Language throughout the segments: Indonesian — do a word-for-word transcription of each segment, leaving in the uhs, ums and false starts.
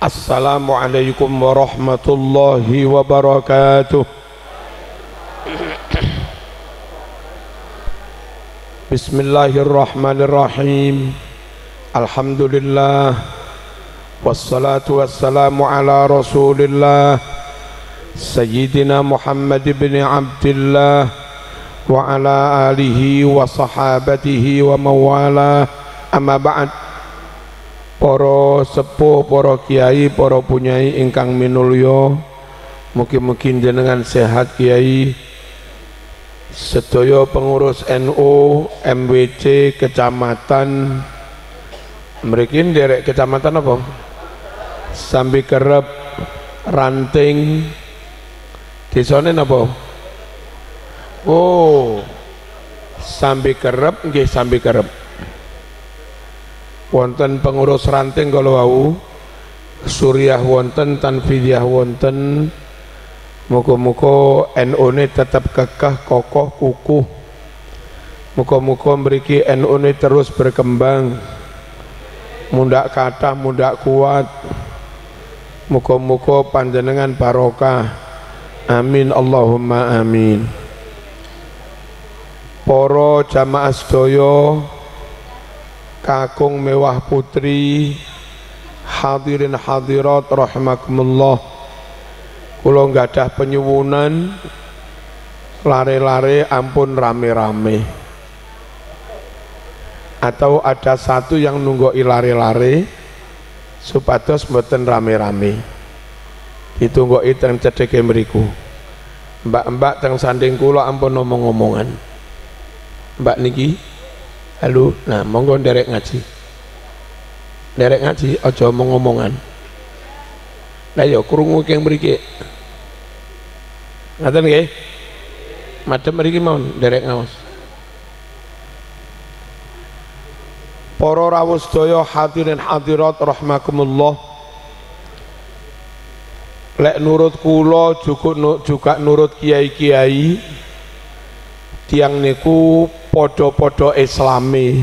Assalamualaikum warahmatullahi wabarakatuh. Bismillahirrahmanirrahim. Alhamdulillah. Wassalatu wassalamu ala rasulillah Sayyidina Muhammad ibn Abdullah wa ala alihi wa sahabatihi wa mawala. Amma ba'd. Para sepuh, para kiai, para punyai ingkang minulya, mugi-mugi jenengan sehat kiai. Sedaya pengurus N U, M W C, kecamatan, mriki nderek kecamatan apa? Sambikerep, Ranting, desane napa? Oh, Sambikerep, nggih Sambikerep. Wonten pengurus Ranting kalau wau, Suriah wonten, Tanfidiyah wonten. Muka-muka N U ini tetap kekeh, kokoh, kukuh. Muka-muka mriki N U ini terus berkembang, mundak kathah, mundak kuat. Muka-muka panjenengan barokah, amin Allahumma amin. Para jamaah sedaya, kakung mewah putri, hadirin hadirat rahimakumullah, kula nggadah penyuwunan lare-lare ampun rame-rame. Atau ada satu yang nunggoki lare-lare supados mboten rame-rame. Ditunggoki teng cedheke mriku. Mbak-mbak teng sanding kula ampun omong-omongan. Mbak niki halo, nah monggo nderek ngaji. Nderek ngaji aja omong-omongan. Lah ya krungu keng mriki. Ngaten nggih. Madem mriki mawon nderek ngaos. Para rawuh sedaya hadirin hadirat rahimakumullah. Lek nurut kula juga juga nurut kiai-kiai. Tiang niku podo-podo islami,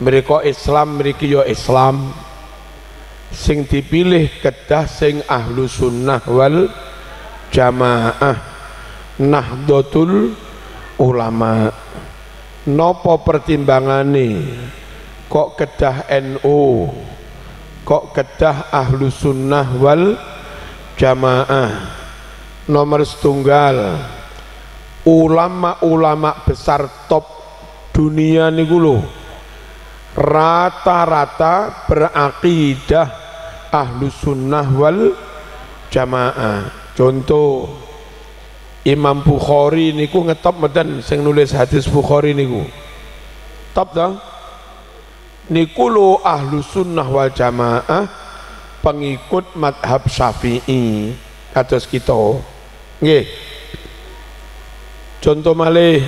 mereka islam, mereka yo islam, sing dipilih kedah sing ahlu sunnah wal jamaah, Nahdlatul Ulama. Nopo pertimbangane kok kedah N U, kok kedah ahlu sunnah wal jamaah? Nomor setunggal, ulama-ulama besar top dunia niku lho rata-rata berakidah ahlu sunnah wal jamaah. Contoh Imam Bukhari niku ngetop meden sing nulis hadis Bukhari niku top dah niku lho ahlu sunnah wal jamaah pengikut madhab Syafi'i kados kita nggih. Contoh malih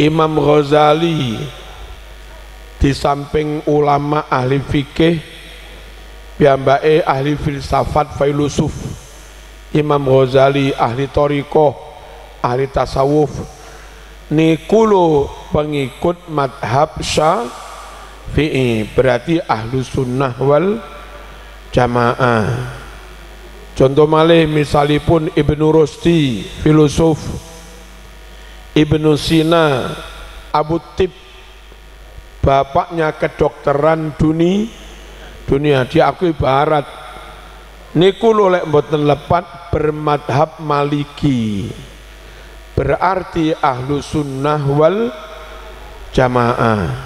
Imam Ghazali di samping ulama ahli fikih piyambake ahli filsafat filsuf. Imam Ghazali ahli thariqah, ahli tasawuf, niku lho pengikut madhab Syafi'i, berarti ahlu sunnah wal jamaah. Contoh malih misalipun Ibnu Rusti, filosof, Ibnu Sina, Abu Tib, bapaknya kedokteran dunia, dunia diakui barat. Niku lolek mboten lepat bermadhab maliki, berarti ahlu sunnah wal jamaah.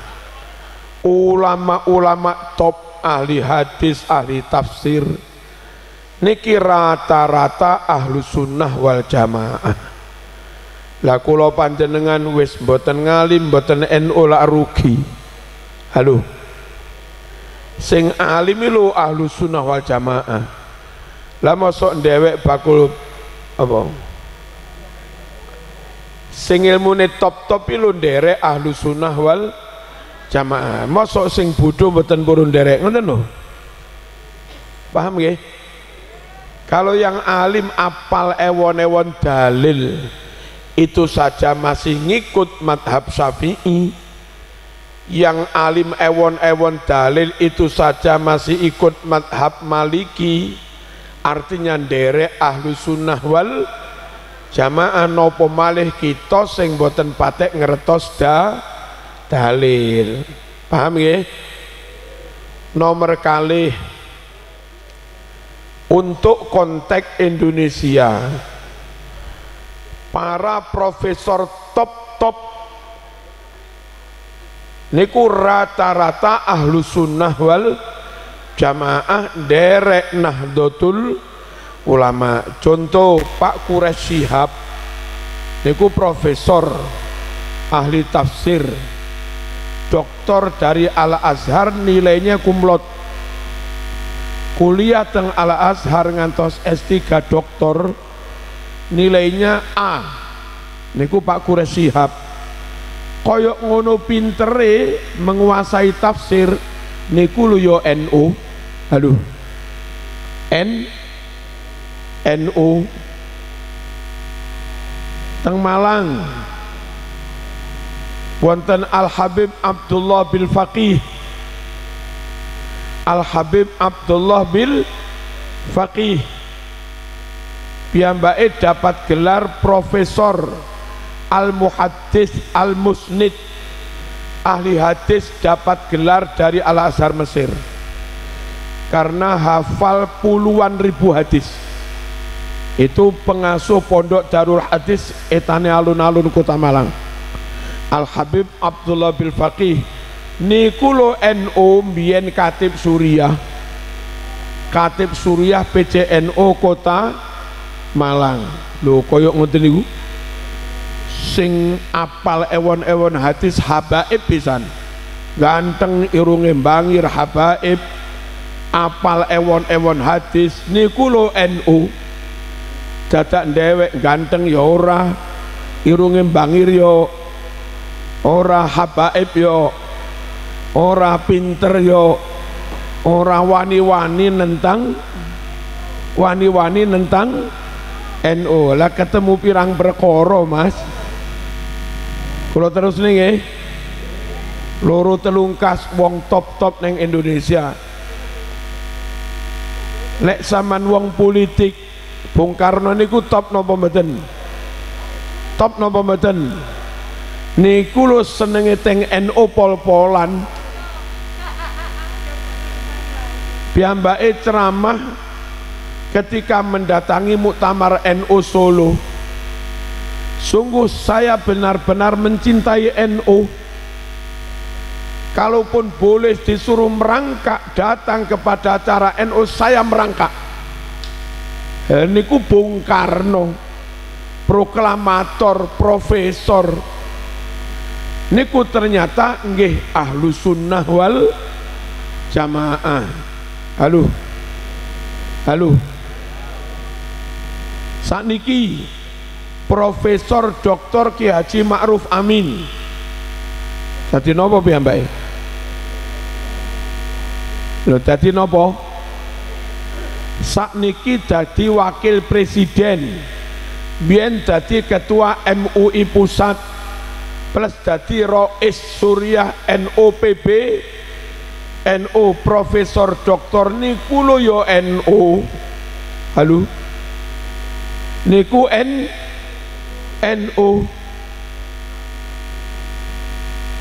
Ulama-ulama top ahli hadis, ahli tafsir niki rata-rata ahlu sunnah wal jamaah. Lah kula panjenengan wis mboten ngalim mboten N U lak rugi. Halo, sing alim lho ahlu sunnah wal jamaah. Lah mosok ndewek bakul apa sing ilmune top-top lho nderek ahlu sunnah wal jamaah, mosok sing bodho mboten purun nderek, ngoten lho. Paham nggih? Kalau yang alim apal ewon-ewon dalil itu saja masih ngikut madhab Syafi'i, yang alim ewon-ewon dalil itu saja masih ikut madhab maliki, artinya derek ahlu sunnah wal jamaah, nopo malih kita sing boten patek ngertos da dalil. Paham ya? Nomor kalih, untuk konteks Indonesia, para profesor top-top niku rata-rata ahlu sunnah wal jamaah derek Nahdlatul Ulama. Contoh Pak Quraish Shihab niku profesor ahli tafsir, doktor dari Al-Azhar, nilainya kumlot, kuliah teng Al-Azhar ngantos S tiga doktor, nilainya A. niku Pak Quraish Shihab koyok ngono pintere menguasai tafsir, niku luyo N U, aduh N N U teng Malang wonten Al-Habib Abdullah Bil-Faqih, Al-Habib Abdullah Bil-Faqih piyambake dapat gelar profesor Al-Muhaddis Al-Musnid, ahli hadis, dapat gelar dari Al-Azhar Mesir karena hafal puluhan ribu hadis. Itu pengasuh pondok Darul Hadis Etani alun-alun Kota Malang, Al-Habib Abdullah Bil-Faqih. Nikulo N O mbien Katib Suriah, Katib Suriah P C N O Kota Malang. Lho koyok ngoten niku sing apal ewon-ewon hadis habaib pisan, ganteng irunge bangir habaib, apal ewon-ewon hadis, niku lo N U, dadak dewek ganteng ya ora, irunge bangir yo ora, habaib yo ora, pinter yo ora, wani-wani nentang wani-wani nentang N U. Lah ketemu pirang perkara mas. Kalau terus nih nggih, loro telungkas wong top-top neng Indonesia. Lek saman wong politik, Bung Karno niku top napa mboten? Top napa mboten? Niku lho senenge teng N U pol-polan. Piyambake ceramah ketika mendatangi muktamar N U Solo. Sungguh saya benar-benar mencintai N U. Kalaupun boleh disuruh merangkak datang kepada acara N U, saya merangkak. Niku Bung Karno, proklamator, profesor. Niku ternyata nggih ahlu sunnah wal jamaah. Halo, halo. Sakniki Profesor Doktor Ki Haji Ma'ruf Amin. Dadi napa piyambake? Lho dadi napa? Sakniki dadi wakil presiden. Biyen dadi ketua M U I pusat plus dadi R O I S Suriah N U P B N U. Profesor Doktor niku lho ya N U. Halo. Niku N N U.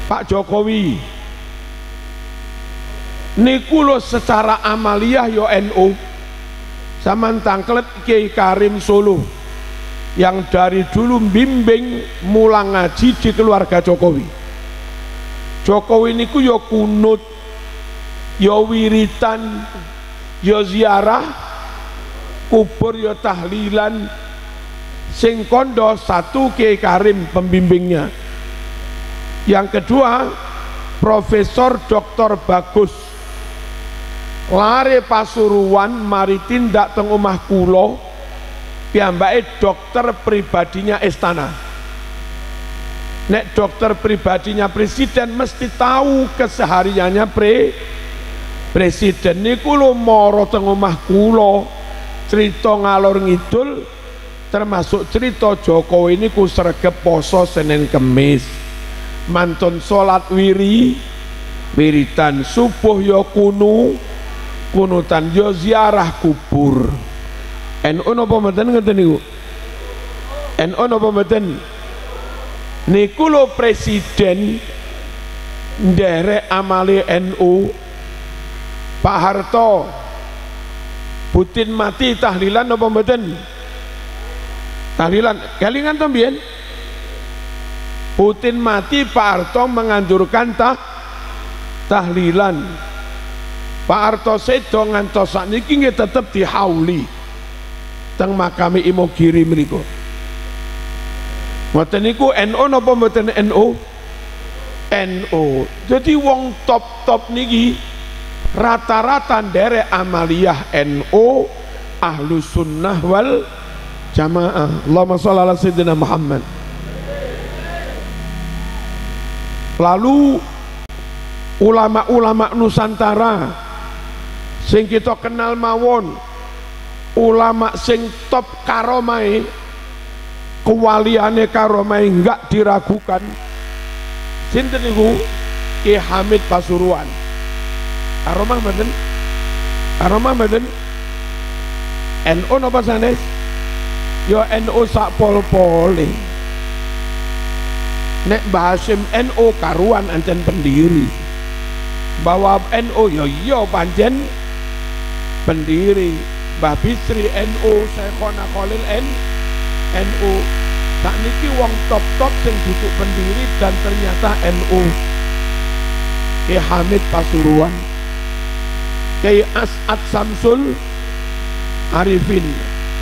Pak Jokowi niku lho secara amaliah yo N U. Saman tangklet Ki Karim Solo yang dari dulu bimbing mulang ngaji di keluarga Jokowi. Jokowi niku yo kunut, yo wiritan, yo ziarah kubur, yo tahlilan. Sing kondo satu Ki Karim pembimbingnya, yang kedua Profesor Doktor Bagus lare Pasuruan, mari tindak teng omah kula, piyambake dokter pribadinya istana. Nek dokter pribadinya presiden mesti tahu kesehariannya pre presiden. Niku lho mara teng omah kula cerita ngalor ngidul, termasuk cerita Jokowi ini ku sregep poso Senin Kemis, mantun sholat wiri wiritan subuh ya kunu, kunutan ya ziarah kubur. N U napa mboten ngeten niku? N U napa mboten? Niku lho presiden nderek amale N U. Pak Harto Putin mati tahlilan napa mboten? Tahlilan kelingan to mbiyen. Putin mati Pak Harto menganjurkan tah tahlilan. Pak Harto sedo ngantos sakniki nggih tetep dihauli teng makame Imam Bukhari mriku. Mboten niku N U napa mboten N U? N U. Jadi wong top-top niki rata-rata derek amaliyah N U ahlu sunnah wal jamaah. Allahumma sholli ala Sayyidina Muhammad. Lalu ulama-ulama Nusantara sing kita kenal mawon, ulama sing top karomai, kewaliane karomai enggak diragukan. Sinten niku? Ki Hamid Pasuruan. Aroma mboten? Aroma mboten? N U napa sanes? Ya N U sak pol-pole. Nek Mbah Syam N U karuan ancen pendiri. Bawa N U ya iya pancen pendiri. Mbah Bisri N U, Syekhona Khalil N U. Sakniki wong top-top sing duduk pendiri dan ternyata N U. Ki Hamid Pasuruan, Kiai Asad Samsul Arifin,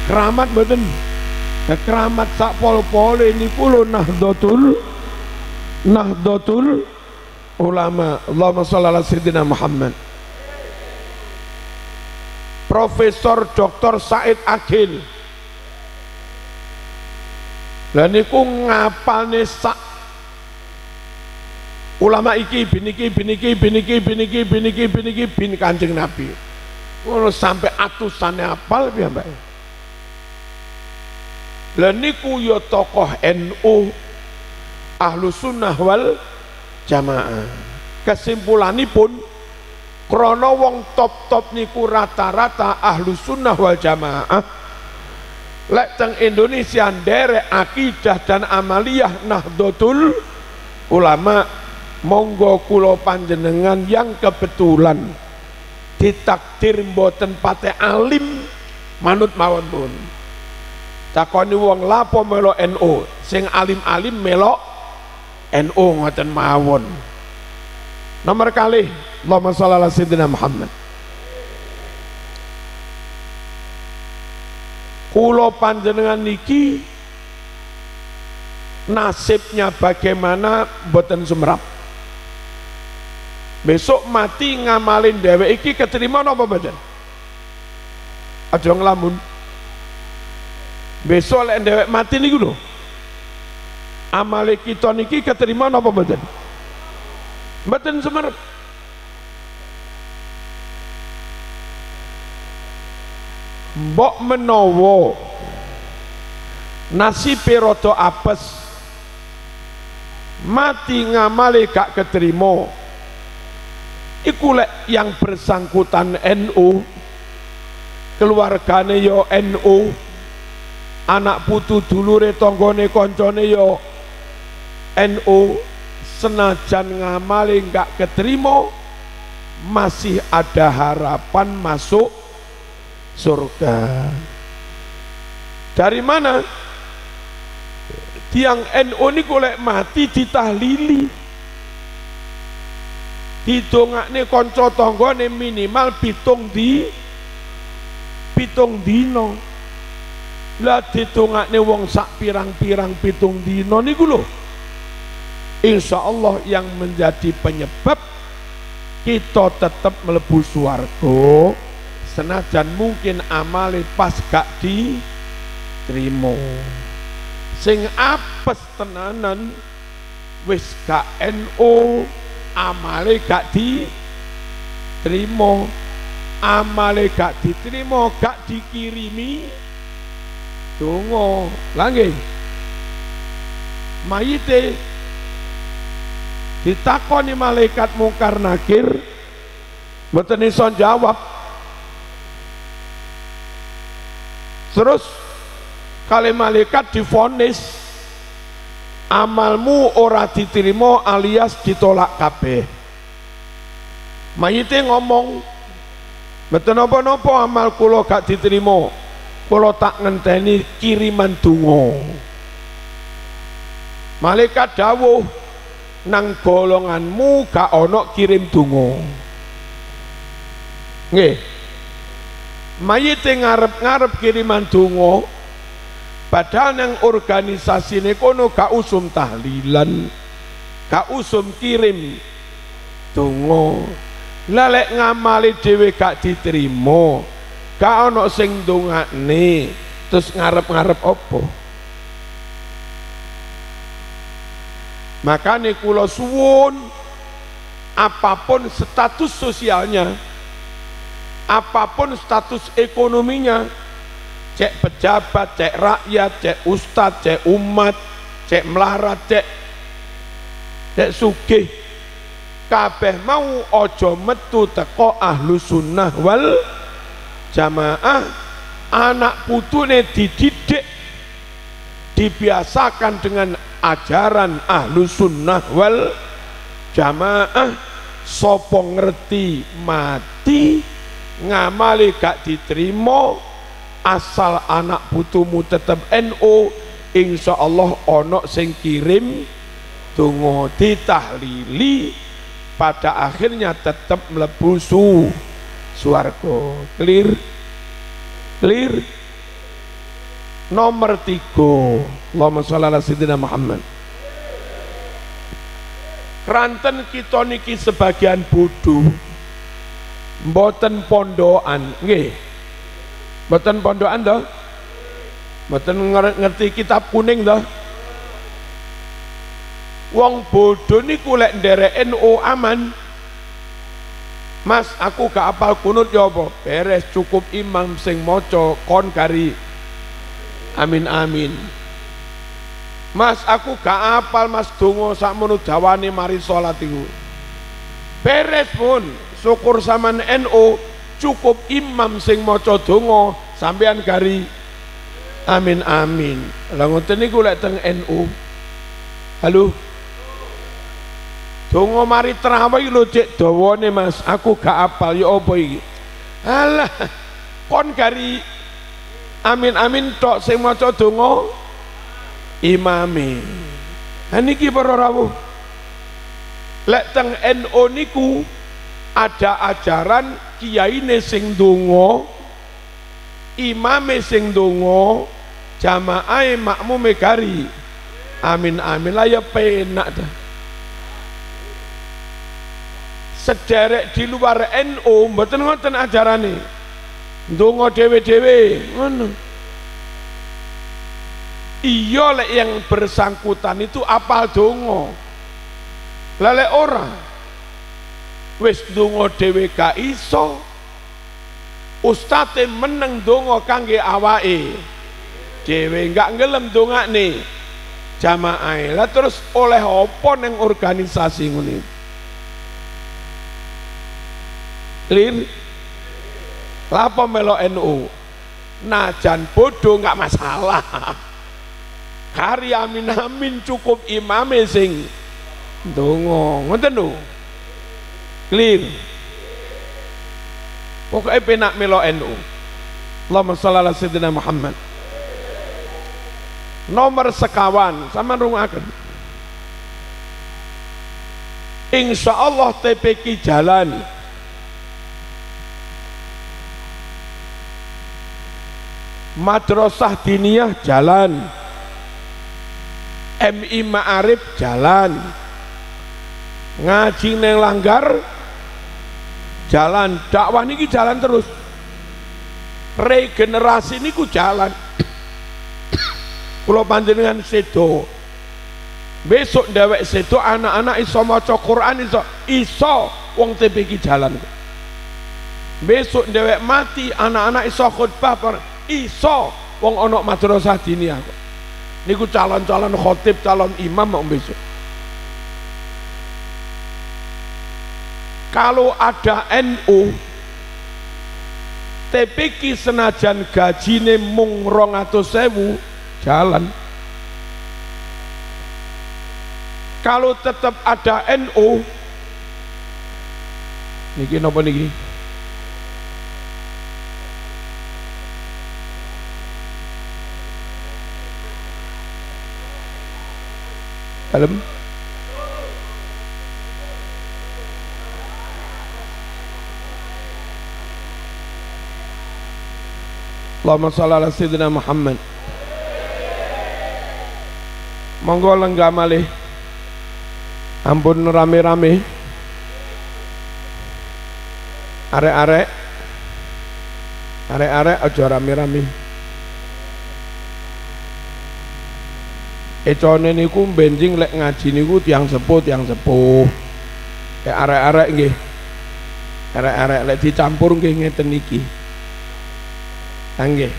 keramat mboten? Keramat sak pol-pole niku lho Nahdlatul Nahdlatul Ulama. Allahumma sholli ala Sayyidina Muhammad. Profesor Doktor Said Akil. Lah niku ngapane sak ulama iki biniki biniki biniki biniki biniki biniki bin Kanjeng Nabi. Ngono sampai atusane apal piye, Mbak? Lah niku ya tokoh N U Ahlus Sunnah wal Jamaah. Kesimpulanipun krana wong top-top niku rata-rata Ahlus Sunnah wal Jamaah. Lek teng Indonesia nderek akidah dan amaliyah Nahdlatul Ulama. Monggo kula panjenengan yang kebetulan ditakdir mboten pate alim manut mawon pun takoni wong lapo melok N U, sing alim-alim melok N U ngoten mawon. Nomor kalih, Allahumma sholli ala Sayyidina Muhammad. Kula panjenengan niki nasibnya bagaimana mboten sumrap. Besok mati ngamalin dhewek iki keterima napa mboten? Aja nglamun. Besok lek dhewek mati niku lho. Amale kita niki keterima napa mboten? Mboten semer. Mbok menawa nasibe rada apes mati ngamale gak keterima. Iku lek yang bersangkutan N U, keluargane yo N U, anak putu dulure tanggane koncone yo N U, senajan ngamale nggak keterima masih ada harapan masuk surga. Dari mana? Tiang N U niku lek mati ditahlili. Didongakne kanca tanggane minimal pitung di pitung dina. Lah didongakne wong sak pirang-pirang pitung dina niku lho. Insyaallah yang menjadi penyebab kita tetap mlebu swarga senajan mungkin amale pas gak diterima. Sing apes tenanan wis gak N U amale gak diterima, amale gak diterima gak dikirimi donga. Lha nggih mayite ditakoni malaikat mungkar nakir mboten iso jawab. Terus kali malaikat divonis amalmu ora diterima alias ditolak kabeh. Mayite ngomong mboten napa-napa amal kula gak diterima, kula tak ngenteni kiriman donga. Malaikat dawuh nang golonganmu gak ana kirim donga. Nggih. Mayite ngarep-ngarep kiriman donga padahal nang organisasine kono gak usum tahlilan, gak usum kirim donga. Lah lek ngamali dhewe gak diterima, gak ana sing ndongakne, terus ngarep-ngarep apa? Makanya kula suwun, apapun status sosialnya, apapun status ekonominya, cek pejabat, cek rakyat, cek ustadz, cek umat, cek melarat, cek cek sugih, kabeh mau ojo metu teko ahlu sunnah wal jamaah. Anak putune dididik, dibiasakan dengan ajaran ahlu sunnah wal jamaah. Sopo ngerti mati ngamali gak diterima, asal anak putumu tetap N U, insya Allah onok sing kirim donga, ditahlili, pada akhirnya tetap mlebu swarga. Clear? Clear? Nomor tiga, Allahumma sholli ala Sayyidina Muhammad. Kranten kita niki sebagian bodoh, mboten pondokan, nggih. Mboten pondokan toh? Mboten ngerti kitab kuning toh? Wong bodoh niku lek nderek N U aman. Mas, aku gak apal kunut ya apa? Beres, cukup imam sing maca kon kari amin amin. Mas, aku gak apal mas dongo sakmono dawane mari salat iku. Beres pun, syukur sampean N U, cukup imam sing maca donga sampean gari amin amin. Lah ngoten niku lek teng N U. Halo. Donga mari terawih lho cek dawane Mas, aku gak apal ya apa iki. Alah, kon gari amin amin tok sing maca donga imame. Ha niki para rawuh. Lek teng N U niku ada ajaran kiyaine sing donga, imame sing donga, jamaahe makmume gari amin amin. Lah ya penak dah. Sederek di luar N U mboten ngoten ajarane. Ndonga dewe-dewe ngono. Iya lek yang bersangkutan itu apal donga. Lah lek ora wis ndonga dhewe gak iso, ustate meneng donga kangge awake dhewe, gak ngelem dongane jamaahe. Lah terus oleh apa ning organisasi ngene? Clear? Lapa melo N U, najan bodoh nggak masalah. Kari amin amin cukup imame sing dongo, ngoten lho. Clear. Pokoknya penak melo N U. Allahumma sholli ala Sayyidina Muhammad. Nomor sekawan, sama rungaken. Insya Allah T P K jalan. Madrasah Diniyah jalan, M I Ma'arif jalan, ngaji neng langgar jalan, dakwah niki jalan terus, regenerasi niku jalan. Kula panjenengan sedo, besok dewek sedo anak-anak iso maca Quran, iso iso wong T P K jalan. Besok dewek mati anak-anak iso khutbah per iso wong onok madrasah diniyah. Niku calon-calon khotib, calon imam mau besok. Kalau ada N U, T P K senajan gajine mung rong atus sewu, jalan. Kalau tetap ada N U, niki napa niki? Kalem. Allahumma shalli ala Sayyidina Muhammad. Monggo lenggah malih. Ampun rame-rame. Arek-arek. Arek-arek aja rame-rame. Econe niku benjing lek ngaji niku tiang sepuh, tiang sepuh. Lek arek-arek nggih. Arek-arek lek dicampur nggih ngeten niki. Nggih.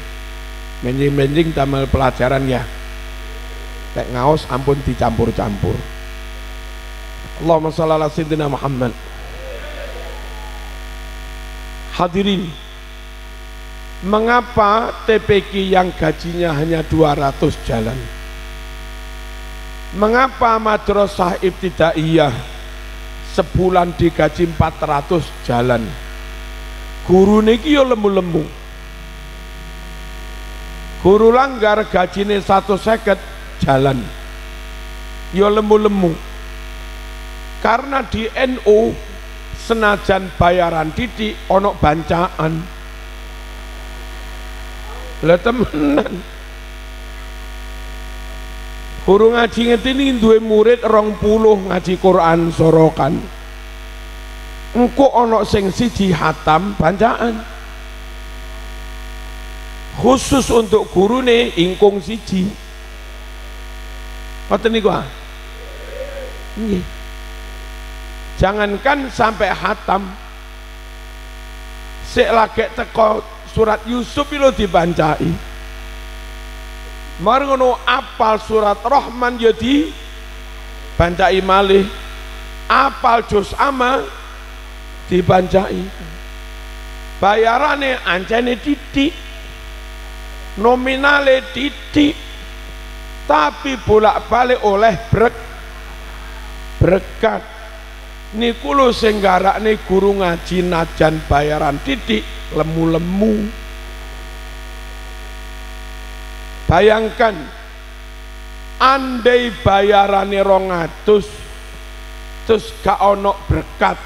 Benjing-benjing tamal pelajaran ya. Lek ngaos ampun dicampur-campur. Allahumma shalli ala Sayyidina Muhammad. Hadirin, mengapa T P K yang gajinya hanya dua ratus jalan? Mengapa madrasah ibtidaiyah sebulan digaji empat ratus jalan? Guru niki yo lembu-lembu. Guru langgar gajine seratus seket jalan. Yo lembu-lembu. Karena di N U senajan bayaran titik onok bancaan. Lah temenan. Guru ngaji ngetini duwe murid rong puluh ngaji Quran sorokan. Engko ono sing siji hatam bancaan. Khusus untuk guru nih ingkung siji. Ngoten niku. Nggih. Jangankan sampai hatam. Sik lagek teko surat Yusuf lho dibancai. Margono apal surat Rahman jadi bancai malih, apal juz amma dibancai. Bayarane ancene titik, nominale titik, tapi bolak-balik oleh brek berkat. Niku lho sing garane guru ngaji najan bayaran titik lemu-lemu. Bayangkan, andai bayarannya rong atus, terus gak ono berkat.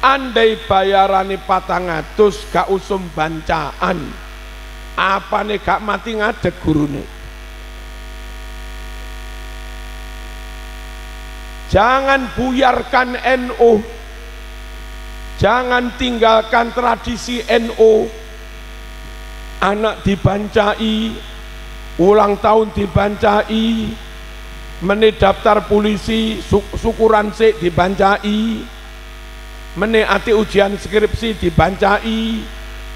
Andai bayarannya patang atus, gak usum bancaan. Apa nih gak mati ngadeg guru nih? Jangan buyarkan N U, jangan tinggalkan tradisi N U. Anak dibancai, ulang tahun dibancai, meneh daftar polisi syukuran sik dibancai, meneh ati ujian skripsi dibancai,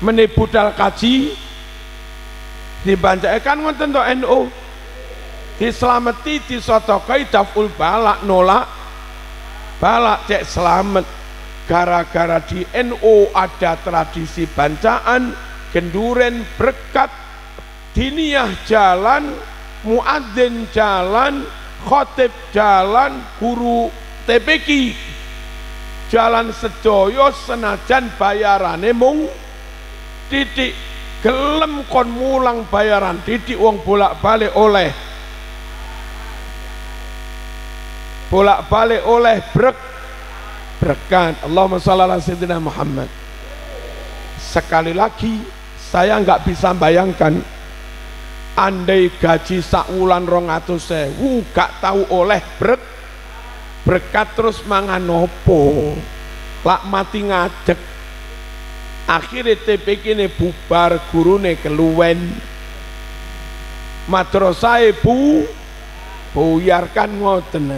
meneh budal kaji dibancai. Kan ngoten to N U. Dislameti disotokai daful balak, nolak balak cek selamat. Gara-gara di N U ada tradisi bancaan, genduren berkat, diniyah jalan, muadzin jalan, khotib jalan, guru T P K jalan sedoyo senajan bayarane mung titik. Gelem kon mulang bayaran titik wong bolak-balik oleh bolak-balik oleh brek berkat. Allahumma shalli ala Sayyidina Muhammad. Sekali lagi saya nggak bisa bayangkan andai gaji sakulan rong atus sewu gak tahu oleh brek berkat terus mangan nopo lak mati ngadeg. Akhirnya T P K ini bubar, gurune keluwen, madrasah bu buyarkan. Ngoten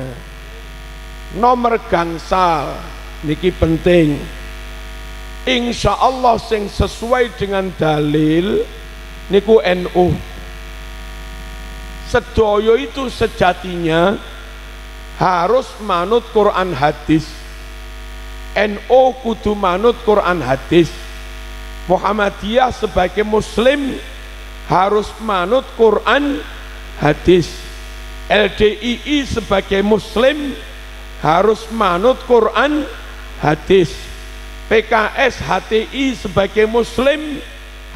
nomor gangsal niki penting. Insya Allah sing sesuai dengan dalil niku N U. Sedoyo itu sejatinya harus manut Quran hadis. N U kudu manut Quran hadis, Muhammadiyah sebagai muslim harus manut Quran hadis, L D I I sebagai muslim harus manut Quran hadis, P K S H T I sebagai muslim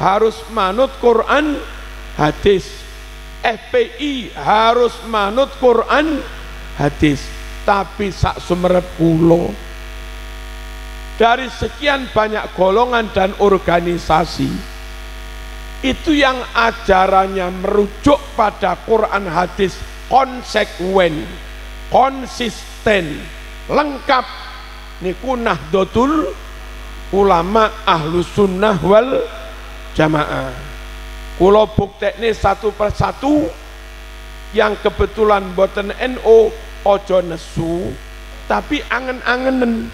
harus manut Quran hadis, F P I harus manut Quran hadis. Tapi sak sumerep kulo, dari sekian banyak golongan dan organisasi itu yang ajarannya merujuk pada Quran hadis konsekuen, konsisten, lengkap, niku Nahdlatul Ulama Ahlus Sunnah wal Jamaah. Kulo buktekne satu persatu yang kebetulan boten N O. Ojo nesu, tapi angen-angenen.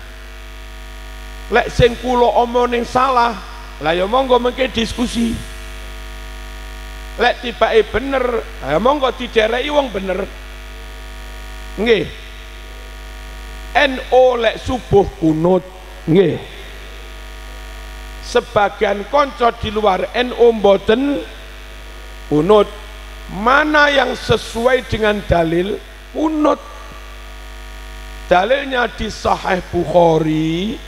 Lek sing kulo omoning salah, lah ya monggo mengke diskusi. Lek tibake bener, lah ya monggo didereki wong bener. Nggih. N O lek subuh kunut, nggih. Sebagian konco di luar N O mboten kunut. Mana yang sesuai dengan dalil kunut? Dalilnya di Sahih Bukhari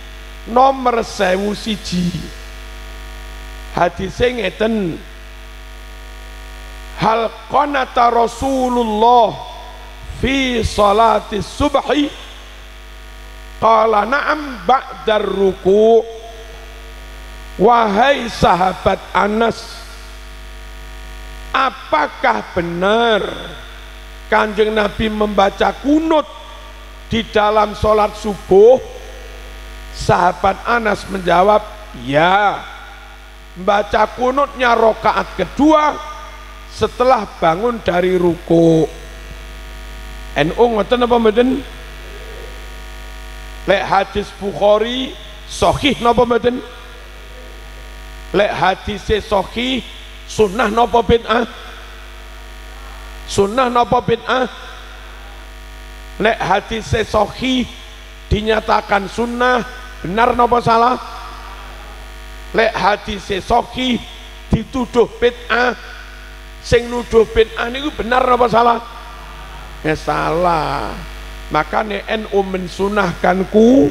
nomor sewu siji, hadise ngeten: hal qanata Rasulullah fi salati subhi qala na'am ba'dar ruku'. Wahai sahabat Anas, apakah benar Kanjeng Nabi membaca kunut di dalam sholat subuh? Sahabat Anas menjawab, ya, membaca kunutnya rokaat kedua setelah bangun dari ruku. N U ngoten apa mboten? Lek hadis Bukhari sahih napa mboten? Lek hadise sahih sunnah napa bid'ah? Sunnah napa bid'ah? Lek hadise sahih dinyatakan sunnah, benar napa salah? Lek hadise sahih dituduh bid'ah, sing nuduh bid'ah niku benar napa salah? Ya salah. Makane N U mensunahkan ku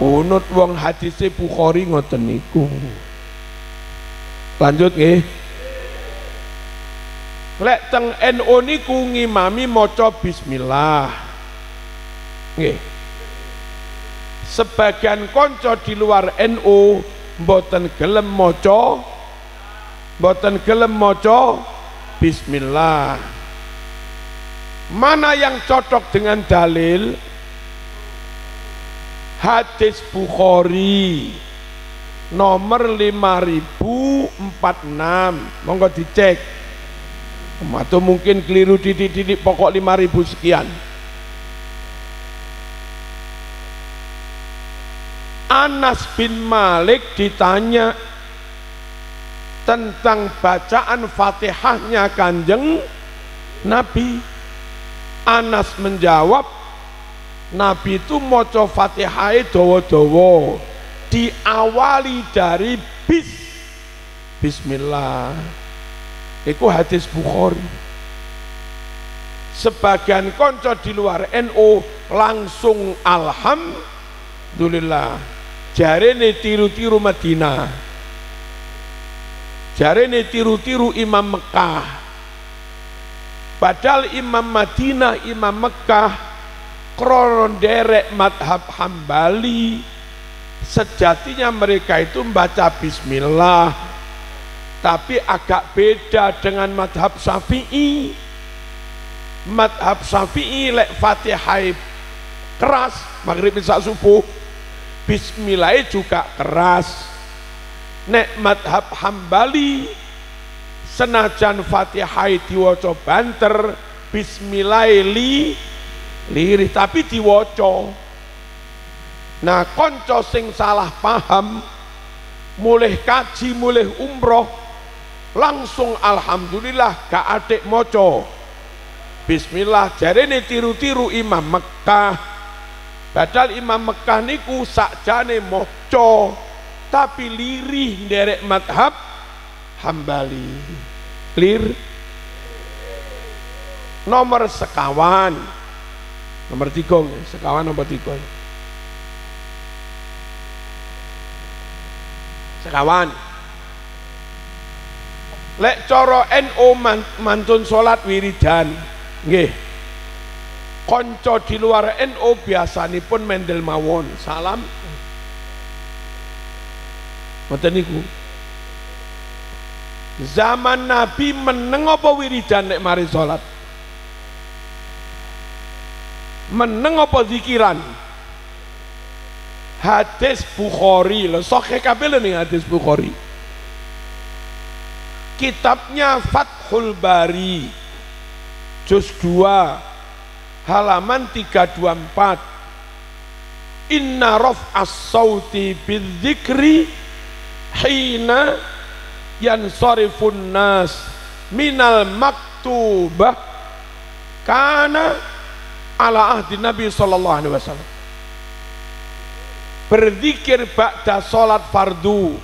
kunut wong hadise Bukhari ngoten niku. Lanjut nggih. Lek teng N U niku ngimami maca bismillah, nggih. Sebagian konco di luar N U mboten gelem maca, mboten gelem maca bismillah. Mana yang cocok dengan dalil? Hadis Bukhari nomor lima ribu empat puluh enam, monggo dicek. Atau mungkin keliru titik-titik, pokok lima ribu sekian. Anas bin Malik ditanya tentang bacaan Fatihahnya Kanjeng Nabi. Anas menjawab, Nabi itu maca Fatihah dawa-dawa, diawali dari bis bismillah. Iku hadis Bukhari. Sebagian konco di luar N U langsung alhamdulillah. Jarene tiru-tiru Madinah, jarene tiru-tiru Imam Mekah. Padahal Imam Madinah, Imam Mekah krono derek madhab Hambali, sejatinya mereka itu membaca bismillah, tapi agak beda dengan madhab Syafi'i. Madhab Syafi'i lek Fatihah keras, maghrib isya subuh, bismillah juga keras. Nek madhab Hambali, senajan Fatihah diwaca banter, bismillah li lirih, tapi diwaca. Nah, konco sing salah paham, mulih kaji, mulih umroh, langsung alhamdulillah gak adik moco bismillah, jarene tiru-tiru Imam Mekah. Padahal Imam Mekkah niku sakjane moco tapi lirih nderek madhab Hambali. Clear? Nomor sekawan. Nomor tiga, sekawan nomor tiga. Sekawan. Lek coro N U mantun salat wiridan. Nggih. Konco di luar N U biasanipun mendel mawon. Salam. Mboten niku. Zaman Nabi meneng apa wiridan nek mari salat? Meneng apa zikiran? Hadis Bukhari lho, sahih kabeh ning hadis Bukhari. Kitabnya Fathul Bari juz dua halaman tiga dua empat. Inna raf'as sauti bidzikri hina yansorifun nas minal maktubah kana ala ahdi Nabi sallallahu alaihi wasallam. Berzikir ba'da salat fardu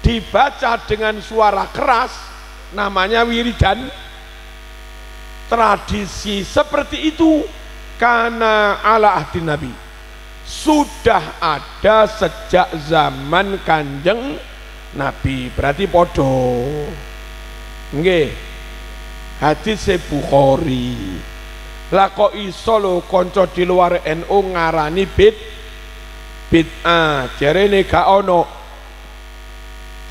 dibaca dengan suara keras namanya wiridan. Tradisi seperti itu karena ala ahdi Nabi sudah ada sejak zaman Kanjeng Nabi. Berarti podo nggih hadis Bukhari. Lah kok iso lho kanca di luar N U ngarani bid bid'ah, jarene gak ono.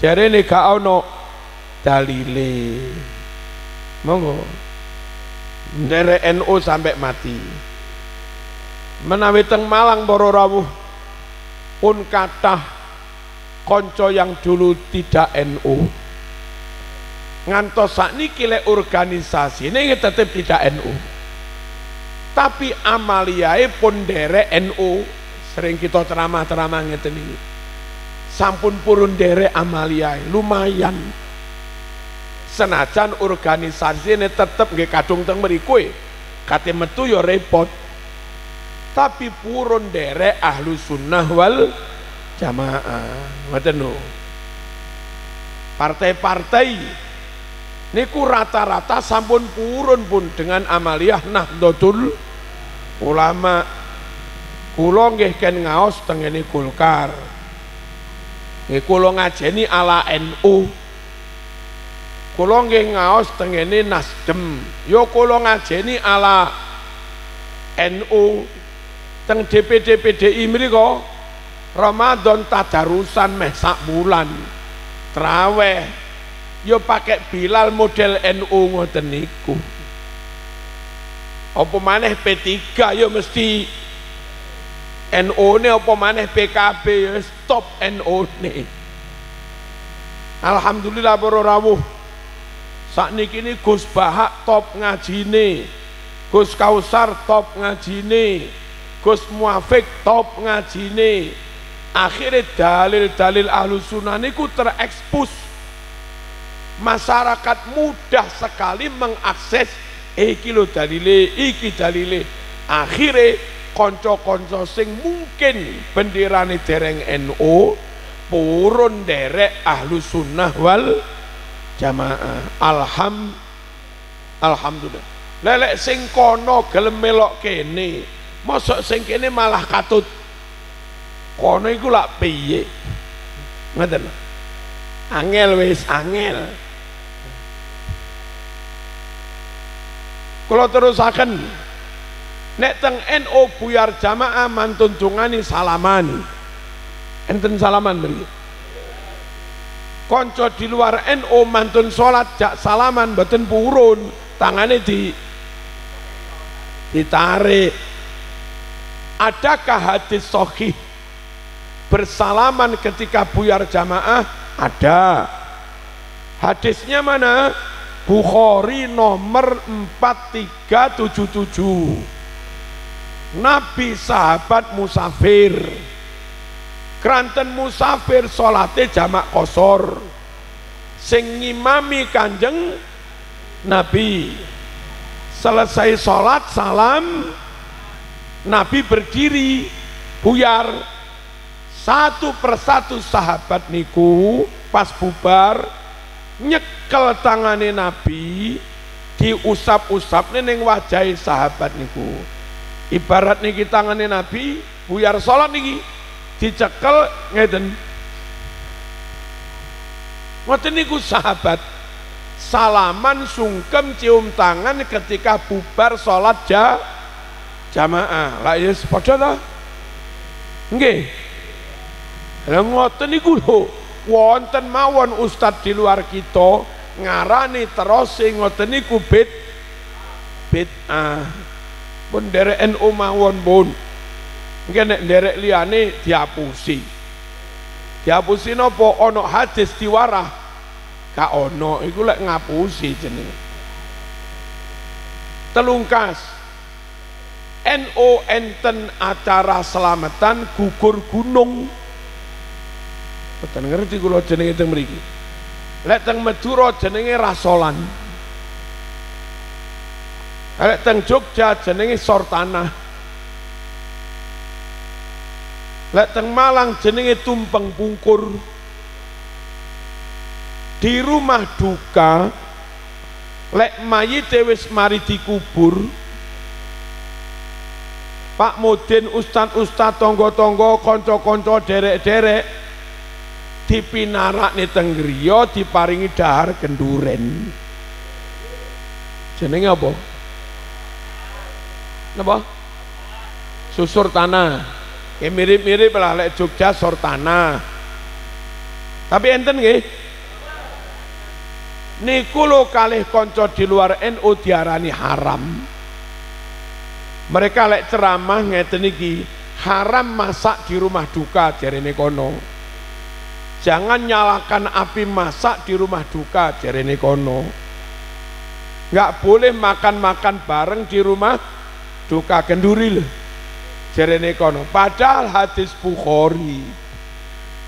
Jarene gak ono dalile. Monggo. Ndere N U sampai mati. Menawi teng Malang para rawuh pun kathah kanca yang dulu tidak N U. Ngantos sakniki lek organisasi niki tetep tidak N U. Tapi amaliae pun derek N U. Sering kita ceramah-ceramah ngeten iki. Sampun purun derek amalia lumayan senajan organisasi ini tetep nggih kadung teng mriku kate metu ya repot tapi purun derek ahlu sunnah wal jamaah. Ngoten lho partai-partai niku rata-rata sampun purun pun dengan amaliah Nahdlatul Ulama. Kula nggih ken ngaos tengene Golkar. Kulo ngajeni ala N U, kulo nggih ngaos tengene Nasdem, yo kulo ngajeni ala N U, teng D P D P D I mriko Ramadan tadarusan meh sak bulan, traweh, yo pakai Bilal model N U ngoten niku. Apa maneh P tiga yo mesti N U ne apa maneh P K B ya stop N U ne. Alhamdulillah para rawuh sakniki ini Gus Bahak top ngajine, Gus Kausar top ngajine, Gus Muafik top ngajine. Akhirnya dalil-dalil Ahlus Sunnah niku terekspos. Masyarakat mudah sekali mengakses iki lho dalile, iki dalile. Akhirnya konco-konco sing mungkin benderane dereng N U purun derek ahlu sunnah wal jamaah. Alham alhamdulillah lelek sing kono gelem melok kene mosok sing kene malah katut kono iku lak piye ngoten angel wis angel. Kula terusaken nek teng N U buyar jamaah mantun dungani salaman. Enten salaman mriki. Kanca di luar N U mantun salat jak salaman mboten purun, tangane di ditarik. Adakah hadis sahih bersalaman ketika buyar jamaah? Ada. Hadisnya mana? Bukhari nomor empat tiga tujuh tujuh. Nabi sahabat musafir kranten musafir salate jamak kosor sing ngimami Kanjeng Nabi selesai salat salam Nabi berdiri buyar satu persatu sahabat niku pas bubar nyekel tangane Nabi diusap-usap ning wajahe sahabat niku. Ibarat niki tangane Nabi buyar salat niki dicekel ngeten. Ngoten niku sahabat salaman sungkem cium tangan ketika bubar salat ja jamaah. Lah ya padha ta? Nggih. Lah ngoten niku lho, wonten mawon ustaz di luar kita ngarani terus sing ngoten niku bid bid'ah. Pun derek N U mawon pun. Nggih nek derek liyane diapusi. Diapusi napa ana hadis diwarah? Gak ono iku lek ngapusi jenenge. Telungkas N O enten acara selamatan gugur gunung. Mboten ngerti kula jenenge teng mriki. Lek teng Madura jenenge rasolan. Lek teng Jogja jenenge sortanah. Lek teng Malang jenenge tumpeng pungkur. Di rumah duka lek mayite wis mari dikubur, Pak Mudin, ustad-ustad, tonggo-tonggo, konco-konco, derek-derek dipinarak nih tenggriya diparingi dahar kenduren. Jenenge apa? Napa? Susur tanah. Ya mirip-mirip lah lek Jogja sur tanah. Tapi enten nggih. Niku lho kalih kanca di luar N U diarani haram. Mereka lek ceramah ngeten iki, haram masak di rumah duka jarene kono. Jangan nyalakan api masak di rumah duka jarene kono. Enggak boleh makan-makan bareng di rumah duka kenduri lho jarene kono. Padahal hadis Bukhari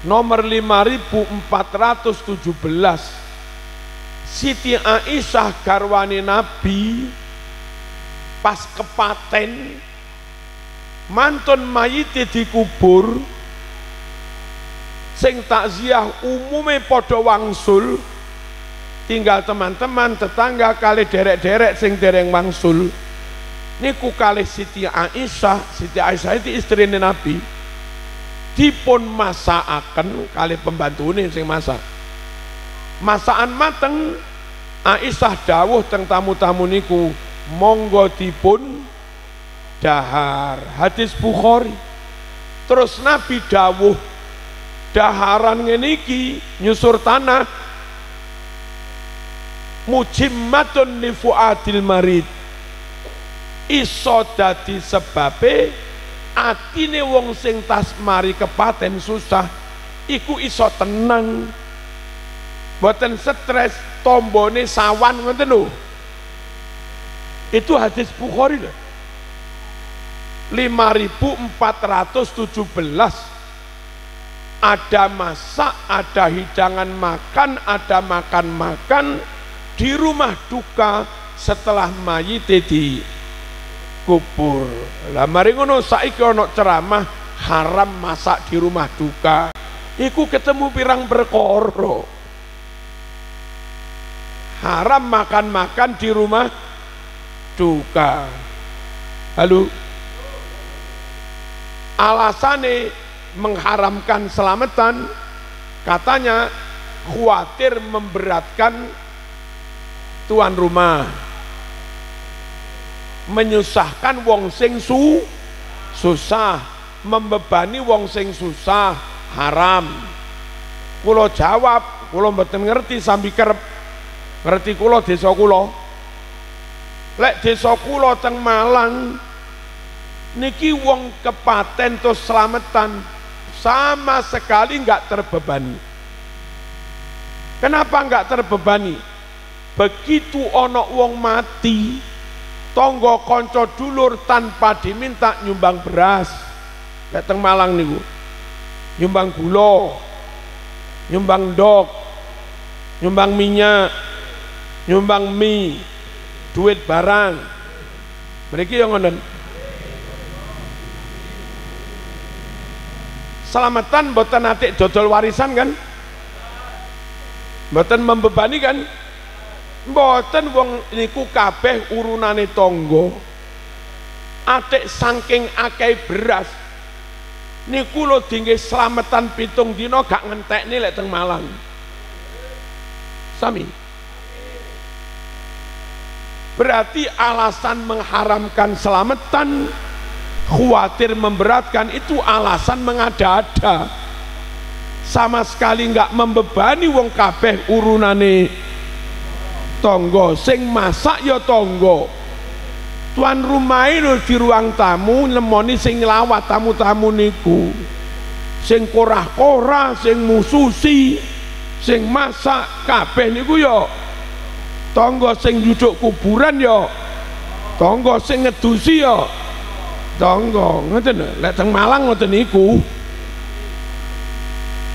nomor lima ribu empat ratus tujuh belas Siti Aisyah garwane Nabi pas kepaten mantun mayite dikubur sing takziah umume padha wangsul, tinggal teman-teman tetangga kali derek-derek sing dereng wangsul niku kali Siti Aisyah. Siti Aisyah itu istrine Nabi, dipun masakaken kali pembantune sing masak masakan mateng. Aisyah dawuh teng tamu-tamu niku, monggo dipun dahar. Hadis Bukhari. Terus Nabi dawuh daharan ngene iki nyusur tanah mujimmatun li fuadil marid, iso dadi sebabe atine wong sing tas mari kepaten susah iku iso tenang, mboten stres, tombone sawan ngoten lho. Itu hadis Bukhari lho. lima ribu empat ratus tujuh belas. Ada masak, ada hidangan makan, ada makan-makan di rumah duka setelah mayit di kubur. Lah mari ngono saiki ana ceramah haram masak di rumah duka. Iku ketemu pirang perkara. Haram makan-makan di rumah duka. Halo, alasane mengharamkan selamatan, katanya khawatir memberatkan tuan rumah, menyusahkan wong sing su susah, membebani wong sing susah, haram. Kulo jawab, kulo mboten ngerti Sambikerep, ngerti kulo desa kulo. Lek desa kula teng Malang niki wong kepaten to selamatan sama sekali enggak terbebani. Kenapa enggak terbebani? Begitu ana wong mati, tangga kanca dulur tanpa diminta nyumbang beras. Lek teng Malang niku nyumbang gula, nyumbang ndok, nyumbang minyak, nyumbang mie, duit barang. Mereka yang ngono. selamatan boten atik dodol warisan kan, boten membebani kan, boten wong niku kabeh urunane tangga. Atik saking akeh beras niku lho dingge selamatan pitung dina gak ngentekne lek teng Malang. Sami. Berarti alasan mengharamkan selamatan, khawatir memberatkan, itu alasan mengada-ada. Sama sekali nggak membebani wong kabeh urunane tangga, sing masak ya tangga. Tuan rumah itu di ruang tamu nemoni sing lawat tamu-tamu niku, sing korah-korah, sing mususi, sing masak kabeh niku yo tangga, sing duduk kuburan yo tangga, sing ngedusi yo tangga. Ngoten lek teng Malang ngoten niku.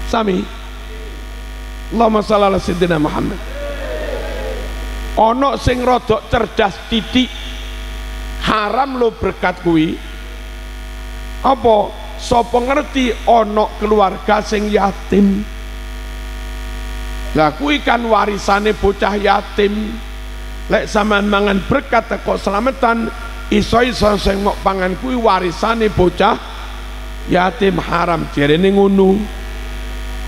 Sami. Allahumma shalli ala sayyidina Muhammad. Ana sing rodok cerdas titik haram lo berkat kuwi apa sapa ngerti ana keluarga sing yatim. Lah kuwi kan warisane bocah yatim, lek sampean mangan berkat teko selamatan iso-iso sing mok pangan kuwi warisane bocah yatim, haram jerene ngono.